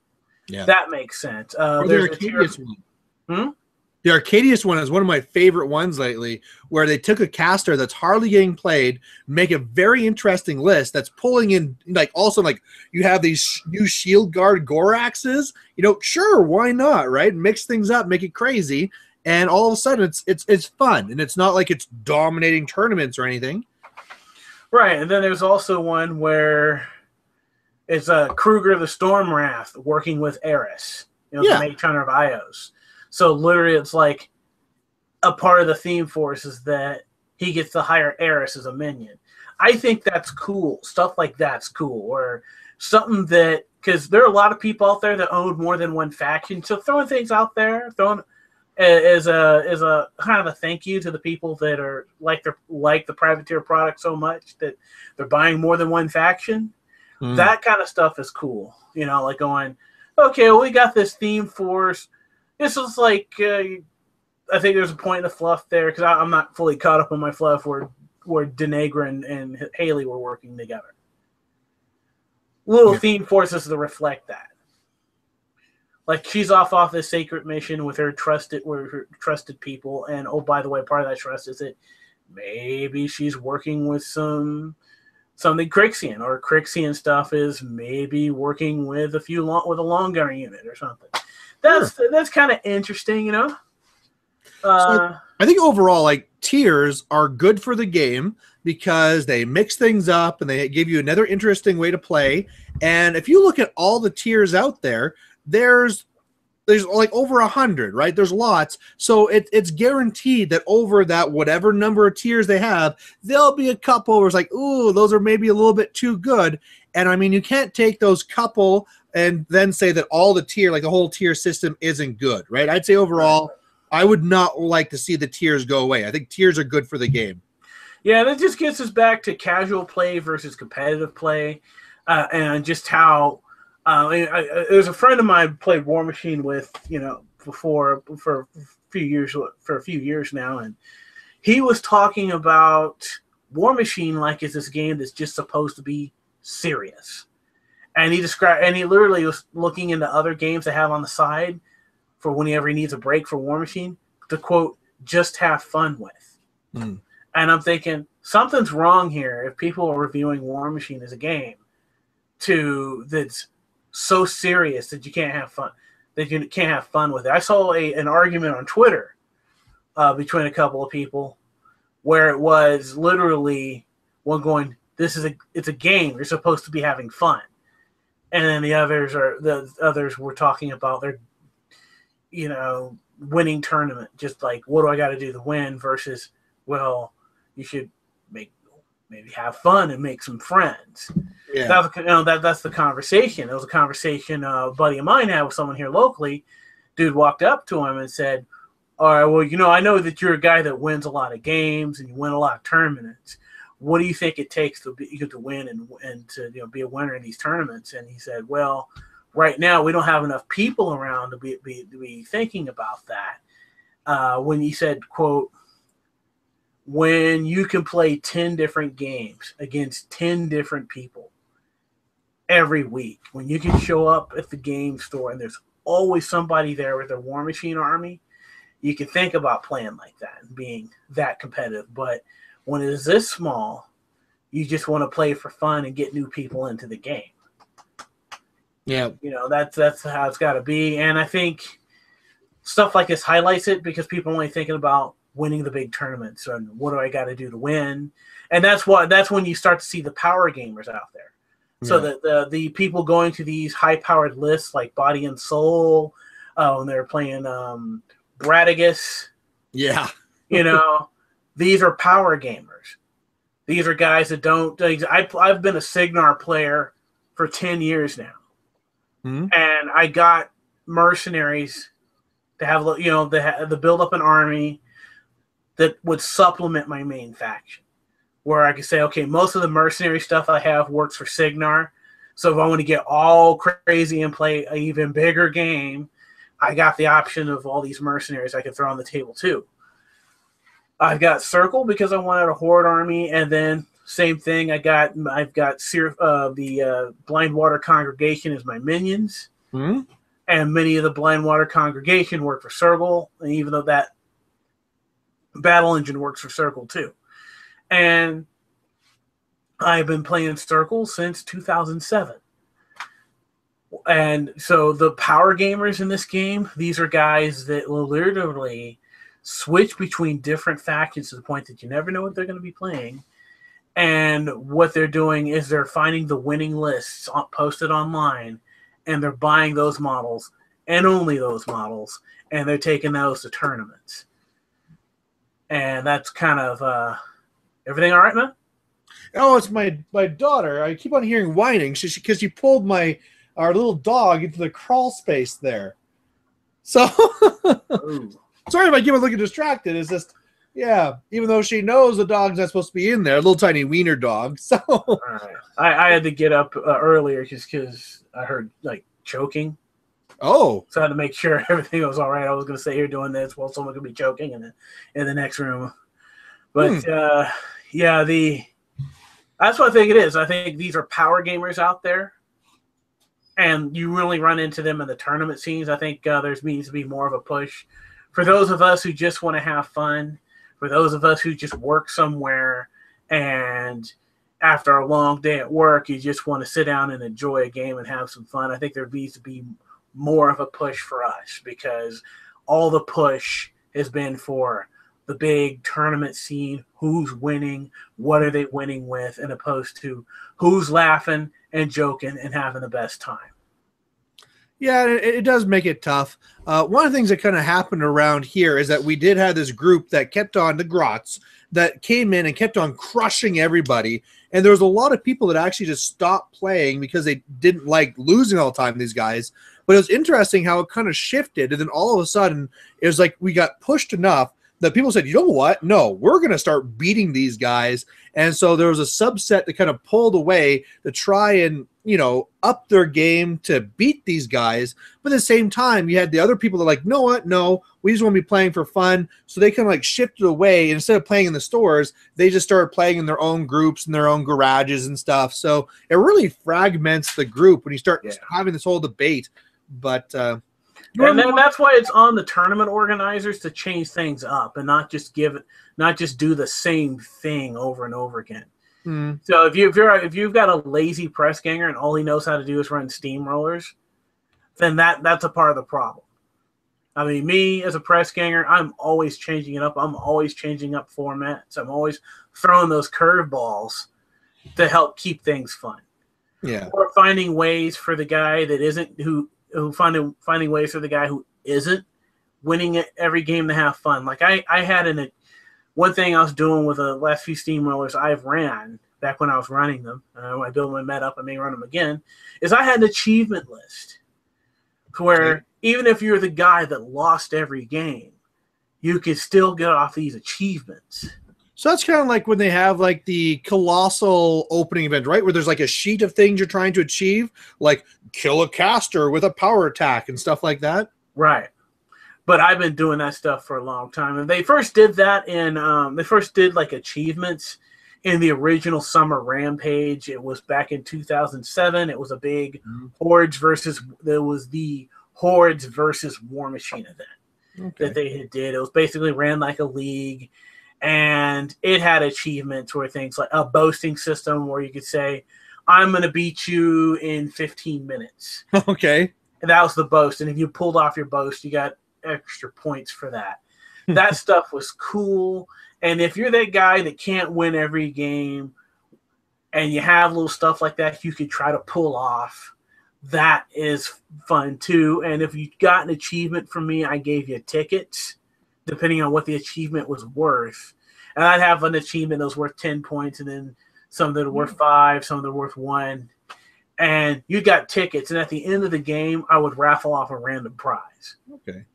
Yeah. That makes sense. Uh, or there's the Arcadius one. Hmm? The Arcadius one is one of my favorite ones lately, where they took a caster that's hardly getting played, make a very interesting list that's pulling in, like, also, like, you have these sh new shield guard Goraxes. You know, sure, why not, right? Mix things up, make it crazy, and all of a sudden it's it's it's fun, and it's not like it's dominating tournaments or anything. Right, and then there's also one where it's uh, Kruger the Stormwrath working with Eris, you know, yeah. the matron of Ios. So literally, it's like a part of the theme force is that he gets to hire Eris as a minion. I think that's cool. Stuff like that's cool, or something that because there are a lot of people out there that own more than one faction. So throwing things out there, throwing is a is a kind of a thank you to the people that are like their like the Privateer product so much that they're buying more than one faction. Mm. That kind of stuff is cool. You know, like going, okay, well, we got this theme force. This was like, uh, I think there's a point in the fluff there, because I'm not fully caught up on my fluff where, where Denegra and, and Haley were working together. Little yeah. theme forces to reflect that. Like, she's off off this sacred mission with her trusted, with her trusted people, and oh, by the way, part of that trust is that maybe she's working with some something Cryxian, or Cryxian stuff is maybe working with a few long, with a long gun unit or something. That's sure. that's kind of interesting, you know. Uh, so I think overall, like, tiers are good for the game because they mix things up and they give you another interesting way to play. And if you look at all the tiers out there, there's there's like over a hundred, right? There's lots, so it, it's guaranteed that over that whatever number of tiers they have, there'll be a couple where it's like, ooh, those are maybe a little bit too good. And I mean, you can't take those couple and then say that all the tier, like the whole tier system isn't good, right? I'd say overall, I would not like to see the tiers go away. I think tiers are good for the game. Yeah, that just gets us back to casual play versus competitive play, uh, and just how uh, I, I, there's a friend of mine played War Machine with, you know, before for a few years for a few years now, and he was talking about War Machine like it's this game that's just supposed to be serious. And he described, and he literally was looking into other games they have on the side for whenever he needs a break for War Machine to, quote, just have fun with. Mm. And I'm thinking, something's wrong here if people are reviewing War Machine as a game to that's so serious that you can't have fun, that you can't have fun with it. I saw a, an argument on Twitter uh, between a couple of people where it was literally one going, "This is a it's a game. You're supposed to be having fun," and then the others are the others were talking about their, you know, winning tournament. Just like, what do I got to do to win? Versus, well, you should make maybe have fun and make some friends. Yeah, that was, you know, that that's the conversation. It was a conversation uh, a buddy of mine had with someone here locally. Dude walked up to him and said, "All right, well, you know, I know that you're a guy that wins a lot of games and you win a lot of tournaments. What do you think it takes to be, to win and and to you know be a winner in these tournaments?" And he said, "Well, right now we don't have enough people around to be be, to be thinking about that." Uh, when he said, "Quote, when you can play ten different games against ten different people every week, when you can show up at the game store and there's always somebody there with their War Machine army, you can think about playing like that and being that competitive, but." When it is this small, you just want to play for fun and get new people into the game. Yeah, you know that's that's how it's got to be. And I think stuff like this highlights it because people are only thinking about winning the big tournaments and what do I got to do to win. And that's why that's when you start to see the power gamers out there. Yeah. So the, the the people going to these high powered lists like Body and Soul, uh, when they're playing um, Bradagus. Yeah, you know. These are power gamers. These are guys that don't. I, I've been a Cygnar player for ten years now. Mm-hmm. And I got mercenaries to have, you know, the, the build up an army that would supplement my main faction. Where I could say, okay, most of the mercenary stuff I have works for Cygnar. So if I want to get all crazy and play an even bigger game, I got the option of all these mercenaries I could throw on the table too. I've got Circle because I wanted a Horde army, and then same thing. I got I've got uh, the uh, Blindwater Congregation as my minions, mm-hmm. and many of the Blindwater Congregation work for Circle, and even though that battle engine works for Circle too, and I've been playing Circle since two thousand seven, and so the power gamers in this game, these are guys that will literally switch between different factions to the point that you never know what they're going to be playing. And what they're doing is they're finding the winning lists posted online, and they're buying those models and only those models, and they're taking those to tournaments. And that's kind of uh, everything all right, man? Oh, it's my, my daughter. I keep on hearing whining because she, she, she pulled my our little dog into the crawl space there. So... Sorry if I give her looking distracted. It's just, yeah, even though she knows the dog's not supposed to be in there, a little tiny wiener dog. So right. I, I had to get up uh, earlier just because I heard, like, choking. Oh. So I had to make sure everything was all right. I was going to sit here doing this while someone could be choking in the, in the next room. But, hmm. uh, yeah, the that's what I think it is. I think these are power gamers out there. And you really run into them in the tournament scenes. I think uh, there's needs to be more of a push. For those of us who just want to have fun, for those of us who just work somewhere and after a long day at work, you just want to sit down and enjoy a game and have some fun, I think there needs to be more of a push for us because all the push has been for the big tournament scene, who's winning, what are they winning with, and opposed to who's laughing and joking and having the best time. Yeah, it, it does make it tough. Uh, one of the things that kind of happened around here is that we did have this group that kept on, the Grots, that came in and kept on crushing everybody. And there was a lot of people that actually just stopped playing because they didn't like losing all the time, these guys. But it was interesting how it kind of shifted. And then all of a sudden, it was like we got pushed enough that people said, you know what? No, we're going to start beating these guys. And so there was a subset that kind of pulled away to try and, you know, up their game to beat these guys. But at the same time, you had the other people that are like, no, what? No, we just want to be playing for fun. So they kind of like shifted away. Instead of playing in the stores, they just started playing in their own groups and their own garages and stuff. So it really fragments the group when you start yeah. having this whole debate. But, uh, and then that's why it's on the tournament organizers to change things up and not just give, not just do the same thing over and over again. Mm. So if you if you're if you've got a lazy press ganger and all he knows how to do is run steamrollers, then that that's a part of the problem. I mean, me as a press ganger, I'm always changing it up. I'm always changing up formats. I'm always throwing those curveballs to help keep things fun. Yeah. Or finding ways for the guy that isn't who who finding finding ways for the guy who isn't winning every game to have fun. Like I I had an one thing I was doing with the last few steamrollers I've ran back when I was running them, uh, when I build my met up, I may run them again, is I had an achievement list where right. even if you're the guy that lost every game, you could still get off these achievements. So that's kind of like when they have like the colossal opening event, right? Where there's like a sheet of things you're trying to achieve, like kill a caster with a power attack and stuff like that. Right. But I've been doing that stuff for a long time. And they first did that in, um, they first did like achievements in the original Summer Rampage. It was back in two thousand seven. It was a big mm-hmm. Hordes versus, it was the Hordes versus War Machine event okay. that they had did. It was basically ran like a league. And it had achievements where things like a boasting system where you could say, I'm going to beat you in fifteen minutes. Okay. And that was the boast. And if you pulled off your boast, you got extra points for that. That stuff was cool. And if you're that guy that can't win every game and you have little stuff like that, you could try to pull off. That is fun too. And if you got an achievement from me, I gave you tickets, depending on what the achievement was worth. And I'd have an achievement that was worth ten points, and then some that were worth five, some that were worth one. And you got tickets, and at the end of the game, I would raffle off a random prize. Okay.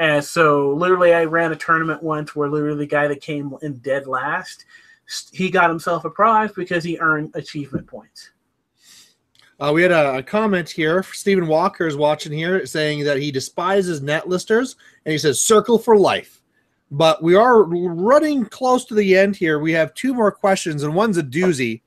And so literally I ran a tournament once where literally the guy that came in dead last, he got himself a prize because he earned achievement points. Uh, we had a, a comment here. Stephen Walker is watching here saying that he despises netlisters, and he says, circle for life. But we are running close to the end here. We have two more questions, and one's a doozy.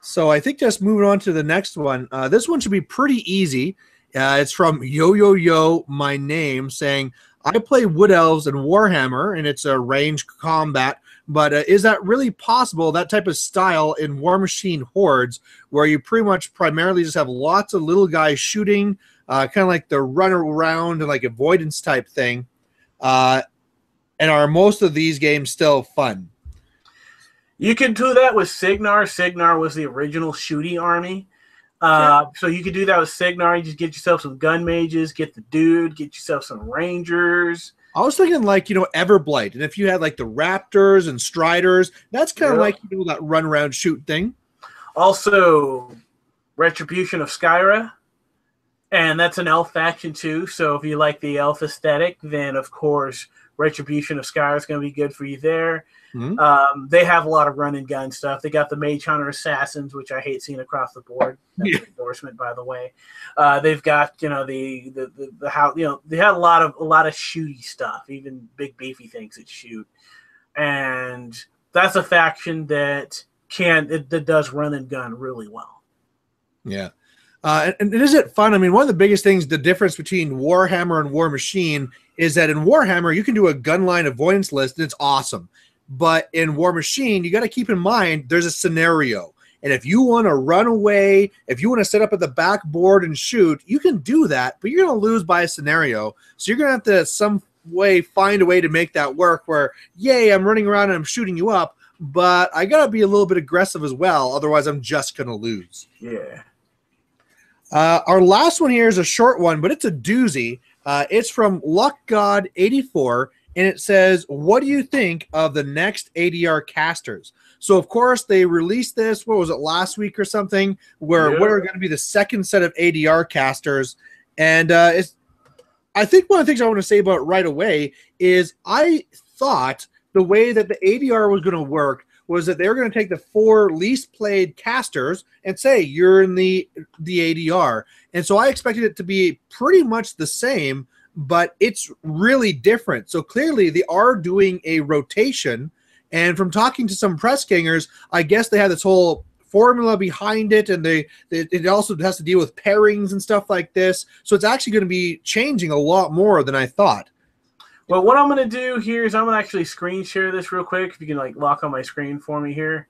So I think just moving on to the next one. Uh, this one should be pretty easy. Uh, it's from Yo-Yo-Yo, my name, saying, I play Wood Elves and Warhammer, and it's a ranged combat. But uh, is that really possible, that type of style in War Machine Hordes, where you pretty much primarily just have lots of little guys shooting, uh, kind of like the run around and like avoidance type thing? Uh, and are most of these games still fun? You can do that with Cygnar. Cygnar was the original shooty army. Uh, yeah. So you could do that with Cygnar. You just get yourself some gun mages, get the dude, get yourself some rangers. I was thinking like, you know, Everblight. And if you had like the Raptors and Striders, that's kind of yeah. like, you know, that run around shoot thing. Also, Retribution of Skyra. And that's an elf faction too. So if you like the elf aesthetic, then of course, Retribution of Skyra is going to be good for you there. Mm-hmm. um, they have a lot of run and gun stuff. They got the Mage Hunter Assassins, which I hate seeing across the board. That's yeah. an endorsement, by the way. Uh, they've got, you know, the the, the the how you know they had a lot of a lot of shooty stuff, even big beefy things that shoot. And that's a faction that can it, that does run and gun really well. Yeah. Uh, and, and is it fun? I mean, one of the biggest things, the difference between Warhammer and War Machine is that in Warhammer, you can do a gun line avoidance list, and it's awesome. But in War Machine, you got to keep in mind there's a scenario. And if you want to run away, if you want to set up at the backboard and shoot, you can do that, but you're going to lose by a scenario. So you're going to have to some way find a way to make that work where, yay, I'm running around and I'm shooting you up, but I got to be a little bit aggressive as well. Otherwise, I'm just going to lose. Yeah. Uh, our last one here is a short one, but it's a doozy. Uh, it's from Luck God eighty-four, and it says, what do you think of the next A D R casters? So, of course, they released this, what was it, last week or something, where yeah. what are going to be the second set of A D R casters? And uh, it's, I think one of the things I want to say about right away is I thought the way that the A D R was going to work was that they were going to take the four least played casters and say, you're in the, the A D R. And so I expected it to be pretty much the same, but it's really different. So clearly they are doing a rotation. And from talking to some press gangers, I guess they had this whole formula behind it, and they, they it also has to deal with pairings and stuff like this. So it's actually going to be changing a lot more than I thought. Well, what I'm going to do here is I'm going to actually screen share this real quick. If you can, like, lock on my screen for me here.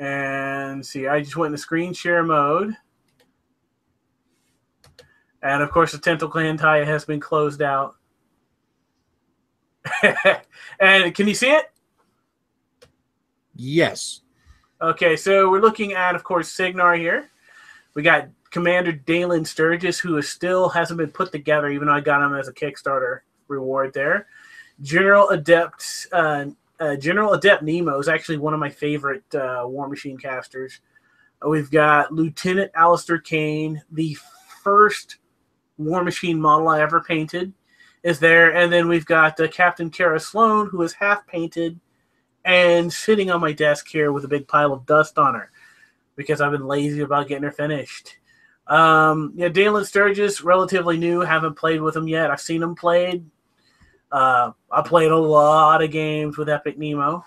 And see, I just went into screen share mode. And, of course, the Tentacle Hentai has been closed out. And can you see it? Yes. Okay, so we're looking at, of course, Cygnar here. We got Commander Daylin Sturgis, who is still hasn't been put together, even though I got him as a Kickstarter reward there. General Adept uh, uh, General Adept Nemo is actually one of my favorite uh, War Machine casters. Uh, we've got Lieutenant Alistair Kane, the first War Machine model I ever painted, is there. And then we've got uh, Captain Kara Sloan, who is half painted and sitting on my desk here with a big pile of dust on her because I've been lazy about getting her finished. Um, yeah, Daylin Sturgis, relatively new. Haven't played with him yet. I've seen him played. Uh, I played a lot of games with Epic Nemo.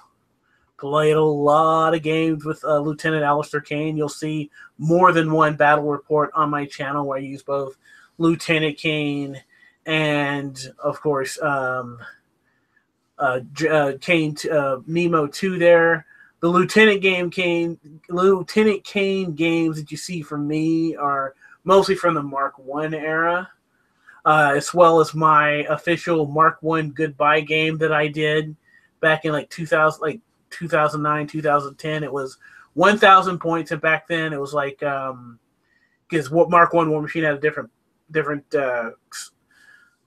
Played a lot of games with uh, Lieutenant Alistair Kane. You'll see more than one battle report on my channel where I use both Lieutenant Kane and, of course, um, uh, uh, Kane uh, Nemo two there. The Lieutenant game Kane, Lieutenant Kane games that you see from me are mostly from the Mark one era, uh, as well as my official Mark one goodbye game that I did back in like two thousand, like two thousand nine, two thousand ten. It was one thousand points, and back then it was like because um, Mark one War Machine had a different, different, uh,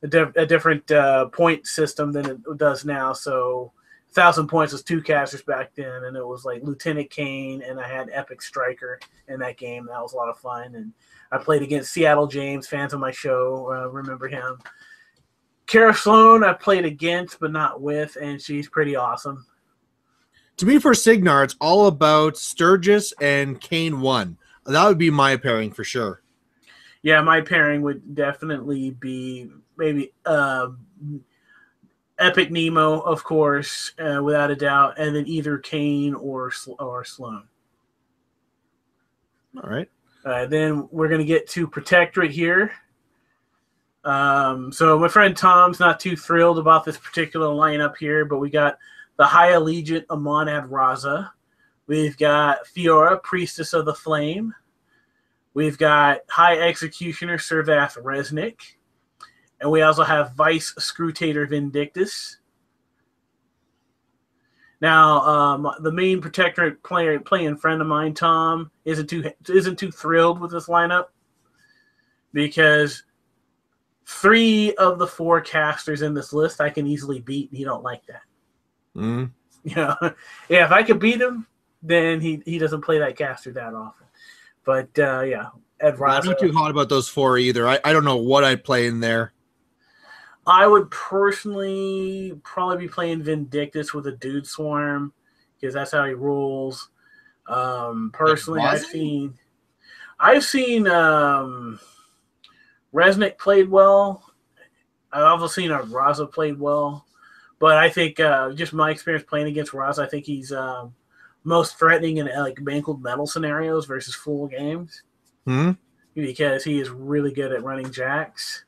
a, di a different uh, point system than it does now, so. Thousand points was two casters back then, and it was like Lieutenant Kane, and I had Epic Striker in that game. That was a lot of fun, and I played against Seattle James. Fans of my show uh, remember him. Kara Sloan, I played against but not with, and she's pretty awesome. To me, for Cygnar, it's all about Sturgis and Kane one. That would be my pairing for sure. Yeah, my pairing would definitely be maybe. Uh, Epic Nemo, of course, uh, without a doubt, and then either Kane or or Sloan. All right. Uh, then we're going to get to Protectorate here. Um, so my friend Tom's not too thrilled about this particular lineup here, but we got the High Allegiant Amon Ad-Raza. We've got Fiora, Priestess of the Flame. We've got High Executioner Servath Resnik. And we also have Vice Scrutator Vindictus. Now, um, the main Protectorate player, playing friend of mine, Tom, isn't too isn't too thrilled with this lineup because three of the four casters in this list I can easily beat, and he don't like that. Mm. You know, yeah, if I could beat him, then he he doesn't play that caster that often. But uh, yeah, Ad-Raza. Well, I'm not too hot about those four either. I I don't know what I'd play in there. I would personally probably be playing Vindictus with a Dude Swarm because that's how he rules. Um, personally, I've seen, I've seen um, Resnik played well. I've also seen Ad-Raza played well, but I think uh, just my experience playing against Raza, I think he's uh, most threatening in like mangled metal scenarios versus full games hmm? because he is really good at running jacks.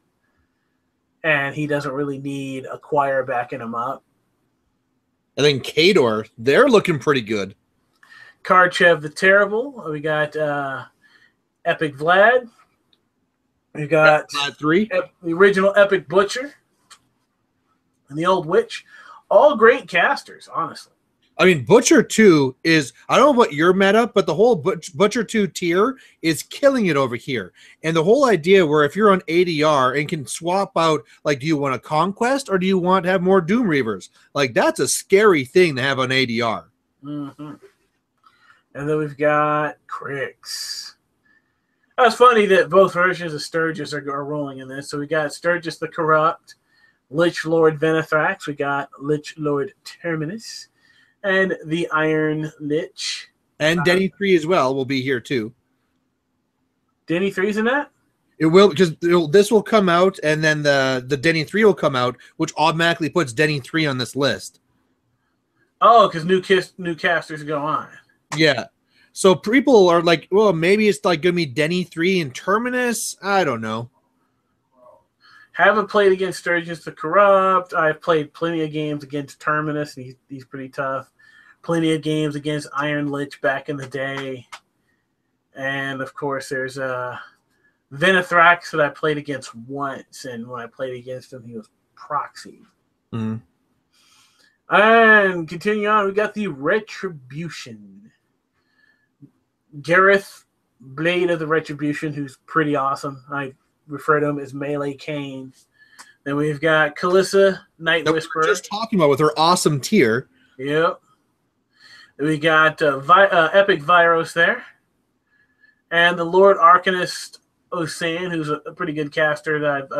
And he doesn't really need a choir backing him up. And then Kador, they're looking pretty good. Karchev the Terrible. We got uh, Epic Vlad. We got Vlad three. Ep the original Epic Butcher. And the Old Witch. All great casters, honestly. I mean, Butcher two is, I don't know what your meta, but the whole Butch, Butcher two tier is killing it over here. And the whole idea where if you're on A D R and can swap out, like, do you want a Conquest or do you want to have more Doom Reavers? Like, that's a scary thing to have on A D R. Mm-hmm. And then we've got Cryx. That's funny that both versions of Sturgis are, are rolling in this. So we got Sturgis the Corrupt, Lich Lord Venathrax. We got Lich Lord Terminus. And the Iron Lich. And Denny three as well will be here too. Denny three's in that? It will, because this will come out, and then the, the Denny three will come out, which automatically puts Denny three on this list. Oh, because new, new casters go on. Yeah. So people are like, well, maybe it's like going to be Denny three and Terminus. I don't know. Haven't played against Sturgis the Corrupt. I've played plenty of games against Terminus, and he's, he's pretty tough. plenty of games against Iron Lich back in the day. And, of course, there's uh, Venathrax that I played against once, and when I played against him, he was proxy. Mm. And continuing on, we got the Retribution. Gareth, Blade of the Retribution, who's pretty awesome. I refer to him as Melee Kane. Then we've got Kalissa, Night that Whisperer. We were just talking about with her awesome tier. Yep. We got uh, Vi uh, Epic Vyros there. And the Lord Arcanist Osan, who's a pretty good caster that I've,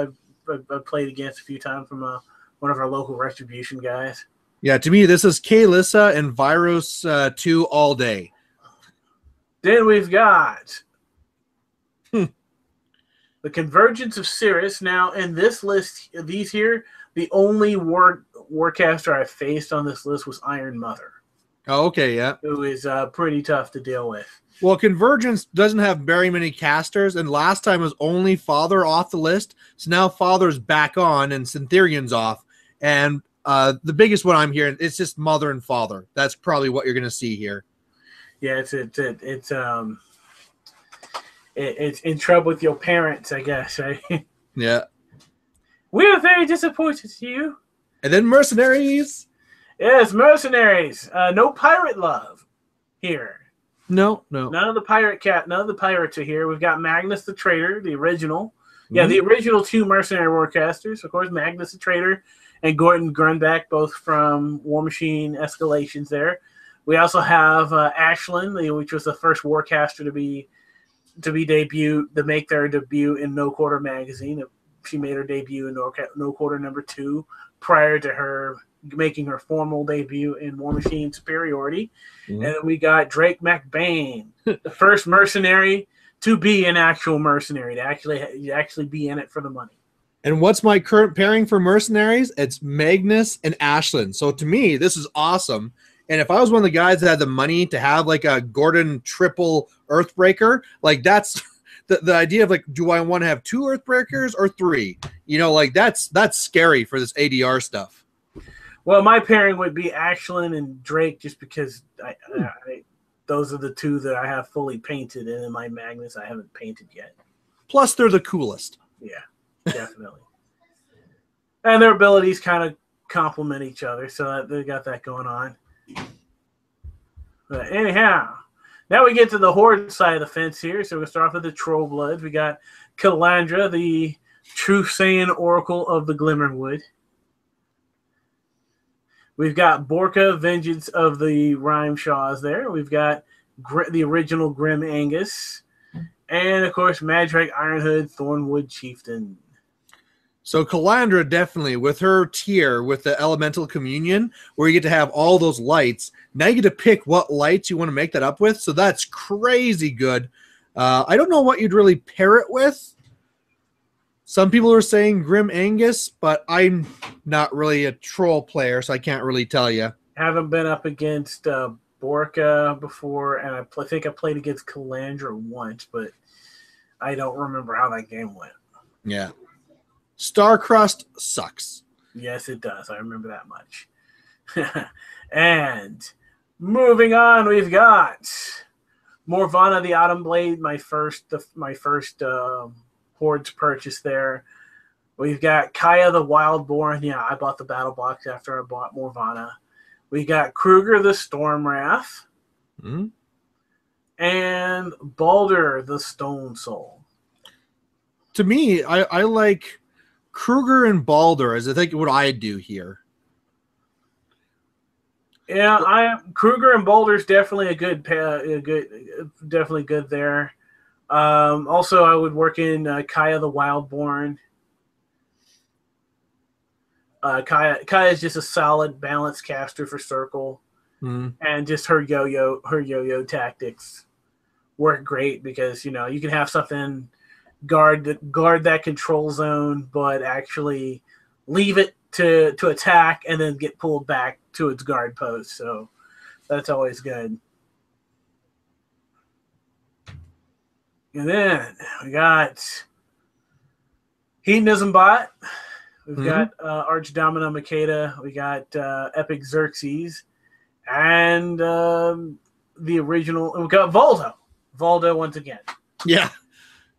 I've, I've played against a few times from uh, one of our local Retribution guys. Yeah, to me, this is Kalissa and Vyros uh, two all day. Then we've got hmm. the Convergence of Cirrus. Now, in this list, these here, the only war warcaster I faced on this list was Iron Mother. Oh, okay, yeah. Who is uh, pretty tough to deal with. Well, Convergence doesn't have very many casters, and last time was only Father off the list, so now Father's back on and Centurion's off. And uh, the biggest one I'm hearing, it's just Mother and Father. That's probably what you're going to see here. Yeah, it's it's it, it's um, it, it's in trouble with your parents, I guess. Right? Yeah, we are very disappointed to you. And then Mercenaries. Yes, Mercenaries. Uh, no pirate love here. No, no. None of the pirate cat. None of the pirates are here. We've got Magnus the Traitor, the original. Mm-hmm. Yeah, the original two mercenary warcasters, of course, Magnus the Traitor and Gordon Grunback, both from War Machine Escalations. There. We also have uh, Ashlyn, which was the first warcaster to be to be debuted, to make their debut in No Quarter magazine. She made her debut in No, no Quarter number two prior to her making her formal debut in War Machine Superiority. Mm-hmm. And we got Drake McBain, the first mercenary to be an actual mercenary, to actually, to actually be in it for the money. And what's my current pairing for mercenaries? It's Magnus and Ashlyn. So to me, this is awesome. And if I was one of the guys that had the money to have like a Gordon triple Earthbreaker, like that's the, the idea of like, do I want to have two Earthbreakers or three? You know, like that's that's scary for this A D R stuff. Well, my pairing would be Ashlyn and Drake just because I, hmm. I, those are the two that I have fully painted. And in my Magnus, I haven't painted yet. Plus, they're the coolest. Yeah, definitely. And their abilities kind of complement each other. So they got that going on. But anyhow, now we get to the Horde side of the fence here. So we're going to start off with the Trollbloods. We got Kalandra, the True-Saiyan Oracle of the Glimmerwood. We've got Borka, Vengeance of the Rhymeshaws there. We've got Gr the original Grim Angus. And, of course, Madrak, Ironhood, Thornwood Chieftain. So Kalandra definitely, with her tier, with the Elemental Communion, where you get to have all those lights, now you get to pick what lights you want to make that up with, so that's crazy good. Uh, I don't know what you'd really pair it with. Some people are saying Grim Angus, but I'm not really a troll player, so I can't really tell you. I haven't been up against uh, Borka before, and I pl- think I played against Kalandra once, but I don't remember how that game went. Yeah. Starcrust sucks. Yes, it does. I remember that much. And moving on, we've got Morvahna the Autumnblade, my first, the, my first uh, Horde's purchase there. We've got Kaya the Wildborn. Yeah, I bought the battle box after I bought Morvahna. We got Kruger the Stormwrath, mm-hmm. and Baldur the Stone Soul. To me, I, I like Kruger and Baldur is I think what I do here. Yeah, I Kruger and Baldur is definitely a good, a good, definitely good there. Um, also, I would work in uh, Kaya the Wildborn. Uh, Kaya Kaya is just a solid balance caster for circle, mm. and just her yo-yo her yo-yo tactics work great because you know you can have something. Guard guard that control zone, but actually leave it to to attack and then get pulled back to its guard post. So that's always good. And then we got Hedonism Bot. We've mm-hmm. got uh, Archdomina Makeda. We got uh, Epic Xerxes, and um, the original. We got Valdo. Valdo once again. Yeah.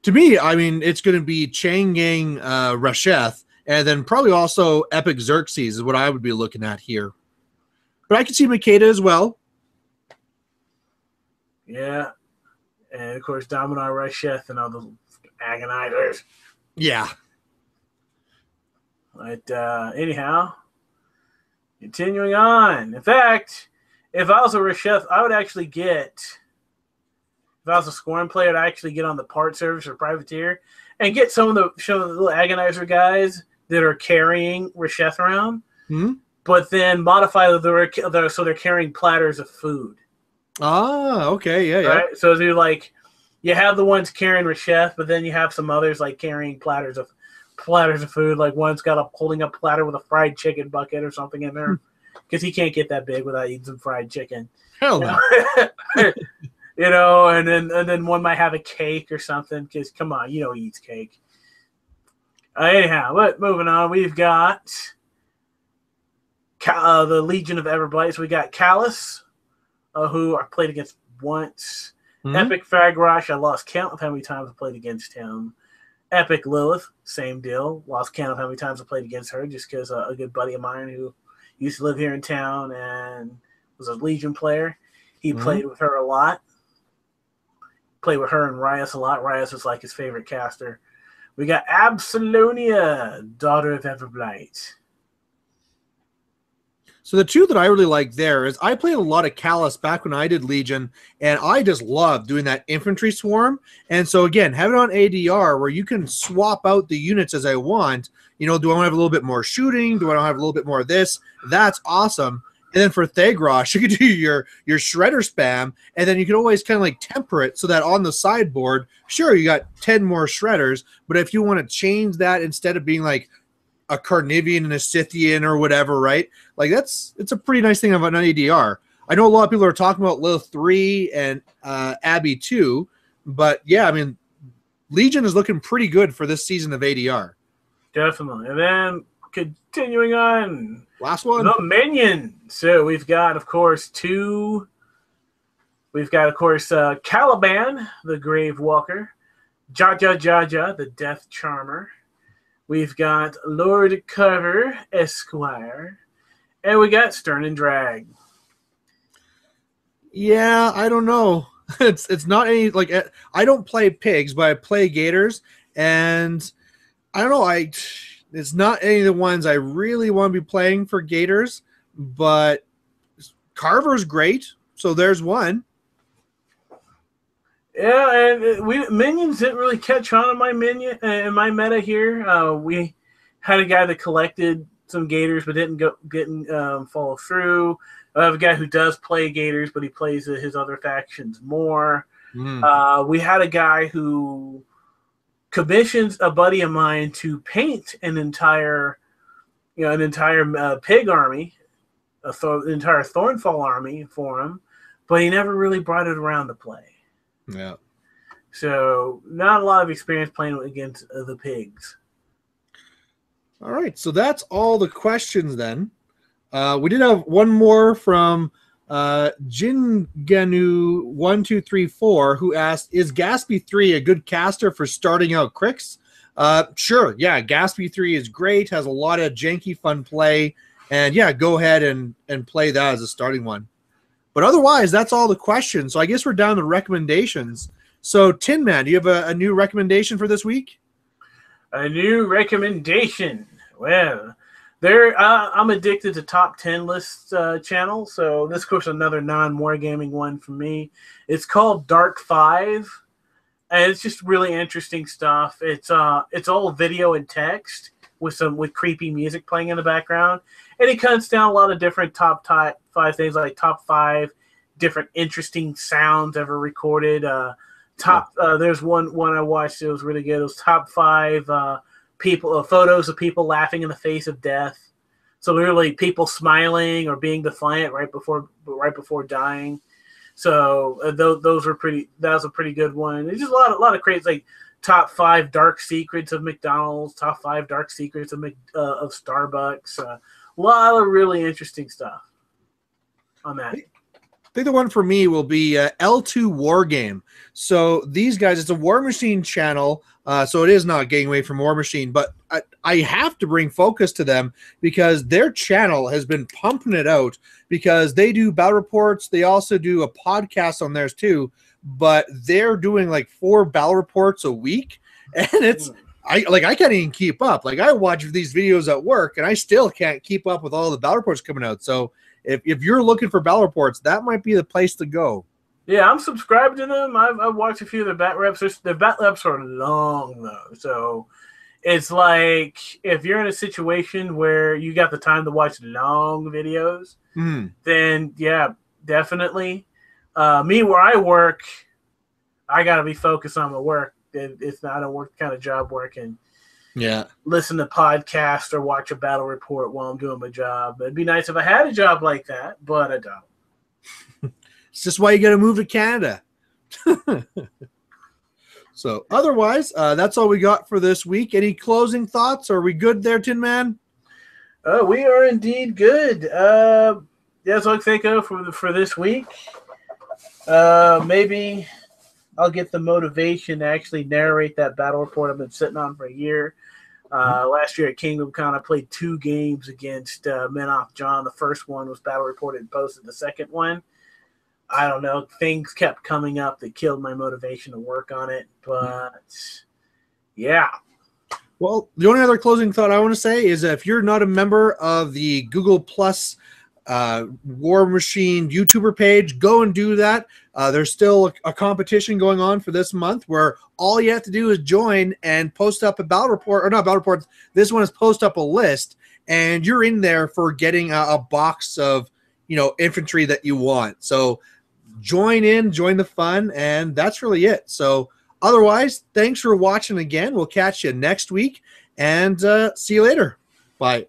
To me, I mean, it's going to be Changang, uh, Rasheth, and then probably also Epic Xerxes is what I would be looking at here. But I could see Makeda as well. Yeah. And, of course, Dominar Resheth and all the agonizers. Yeah. But, uh, anyhow, continuing on. In fact, if I was a Resheth, I would actually get – if I was a Scorn player, I'd actually get on the part service or privateer and get some of the, some of the little agonizer guys that are carrying Rasheth around, mm-hmm. but then modify the, the so they're carrying platters of food. Ah, okay, yeah, yeah. Right? So they're like, you have the ones carrying Rasheth, but then you have some others like carrying platters of platters of food. Like one's got a holding a platter with a fried chicken bucket or something in there, because he can't get that big without eating some fried chicken. Hell no. You know, and then and then one might have a cake or something, because, come on, you know he eats cake. Uh, anyhow, but moving on, we've got uh, the Legion of Everblights. We got Callus, uh, who I played against once. Mm-hmm. Epic Fagrosh, I lost count of how many times I played against him. Epic Lilith, same deal. Lost count of how many times I played against her, just because uh, a good buddy of mine who used to live here in town and was a Legion player, he mm-hmm. played with her a lot. Play with her and Rhyas a lot. Rhyas was like his favorite caster. We got Absolonia, Daughter of Everblight. So the two that I really like there is I played a lot of Callus back when I did Legion, and I just loved doing that infantry swarm. And so, again, having on A D R where you can swap out the units as I want. You know, do I want to have a little bit more shooting? Do I want to have a little bit more of this? That's awesome. And then for Thagrosh, you could do your, your Shredder spam, and then you could always kind of like temper it so that on the sideboard, sure, you got ten more Shredders, but if you want to change that instead of being like a Carnivian and a Scythian or whatever, right? Like that's it's a pretty nice thing about an A D R. I know a lot of people are talking about Lilith three and uh, Abby two, but yeah, I mean, Legion is looking pretty good for this season of A D R. Definitely. And then continuing on. Last one. The Minion. So we've got, of course, two. We've got, of course, uh, Caliban, the Grave Walker. Jaja Jaja, the Death Charmer. We've got Lord Cover, Esquire. And we got Stern and Drag. Yeah, I don't know. It's it's not any, like, I don't play pigs, but I play gators. And I don't know, I... It's not any of the ones I really want to be playing for Gators, but Carver's great, so there's one. Yeah, and we minions didn't really catch on in my minion in my meta here. Uh, we had a guy that collected some Gators but didn't go didn't um, follow through. I have a guy who does play Gators, but he plays his other factions more. Mm. Uh, we had a guy who commissions a buddy of mine to paint an entire, you know, an entire uh, pig army, a th an entire Thornfall army for him, but he never really brought it around to play. Yeah. So not a lot of experience playing against uh, the pigs. All right, so that's all the questions then. Uh, we did have one more from uh, Jinganu one two three four, who asked, is Gatsby three a good caster for starting out Cryx? Uh, sure, yeah, Gatsby three is great, has a lot of janky fun play, and yeah, go ahead and, and play that as a starting one. But otherwise, that's all the questions, so I guess we're down to recommendations. So, Tin Man, do you have a, a new recommendation for this week? A new recommendation? Well... There, uh, I'm addicted to top ten lists uh, channel, so this course another non-wargaming one for me. It's called Dark Five, and it's just really interesting stuff. It's uh, it's all video and text with some with creepy music playing in the background, and it cuts down a lot of different top five things, like top five different interesting sounds ever recorded. Uh, top uh, there's one one I watched that was really good. It was top five. Uh, People, uh, photos of people laughing in the face of death. So literally, people smiling or being defiant right before, right before dying. So uh, those those were pretty. That was a pretty good one. There's just a lot, a lot of crates like top five dark secrets of McDonald's, top five dark secrets of Mc, uh, of Starbucks. Uh, a lot of really interesting stuff. on that. I think the one for me will be uh, L two War Game. So these guys, it's a War Machine channel, uh, so it is not getting away from War Machine, but I, I have to bring focus to them because their channel has been pumping it out because they do battle reports. They also do a podcast on theirs too, but they're doing like four battle reports a week, and it's – I like I can't even keep up. Like I watch these videos at work, and I still can't keep up with all the battle reports coming out. So if, if you're looking for battle reports, that might be the place to go. Yeah, I'm subscribed to them. I've, I've watched a few of their bat reps. Their bat reps are long though, so it's like if you're in a situation where you got the time to watch long videos, mm. then yeah, definitely. Uh, me where I work, I gotta be focused on my work. It's not a work kind of job working. Yeah. Listen to podcasts or watch a battle report while I'm doing my job. It'd be nice if I had a job like that, but I don't. It's just why you got to move to Canada. So otherwise, uh, that's all we got for this week. Any closing thoughts? Are we good there, Tin Man? Oh, we are indeed good. Uh, that's all I think of for the, for this week. Uh, maybe. I'll get the motivation to actually narrate that battle report I've been sitting on for a year. Uh, last year at Kingdom Con, I played two games against uh, Menoth John. The first one was battle reported and posted. The second one, I don't know, things kept coming up that killed my motivation to work on it. But, yeah. Well, the only other closing thought I want to say is that if you're not a member of the Google Plus Uh, War Machine YouTuber page, go and do that. Uh, there's still a, a competition going on for this month where all you have to do is join and post up a battle report, or not battle reports, this one is post up a list, and you're in there for getting a, a box of, you know, infantry that you want. So join in, join the fun, and that's really it. So otherwise, thanks for watching again. We'll catch you next week, and uh, see you later. Bye.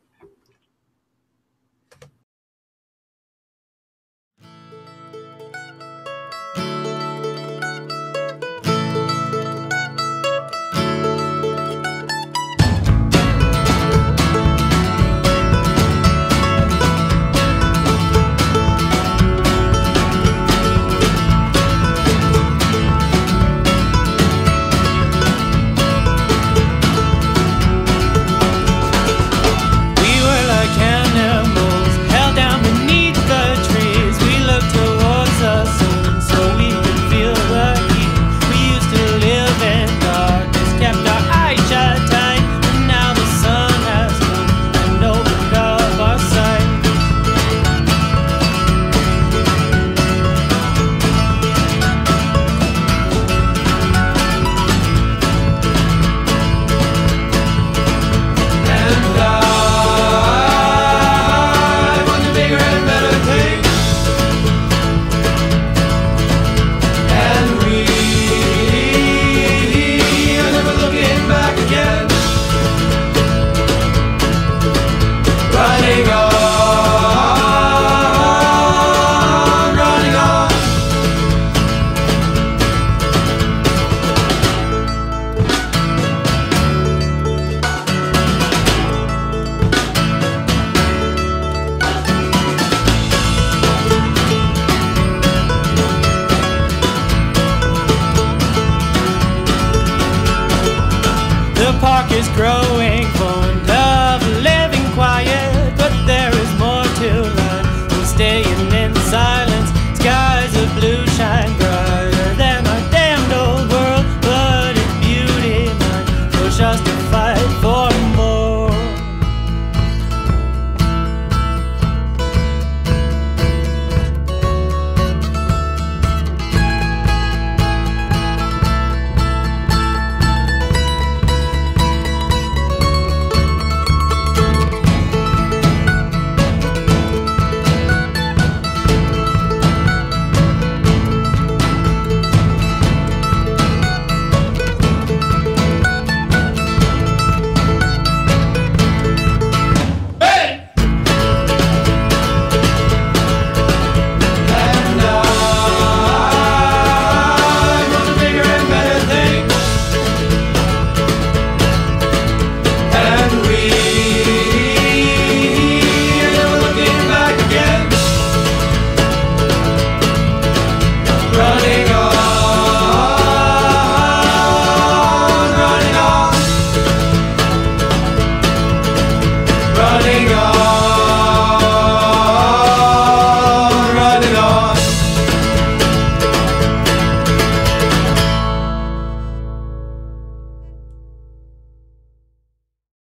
Growing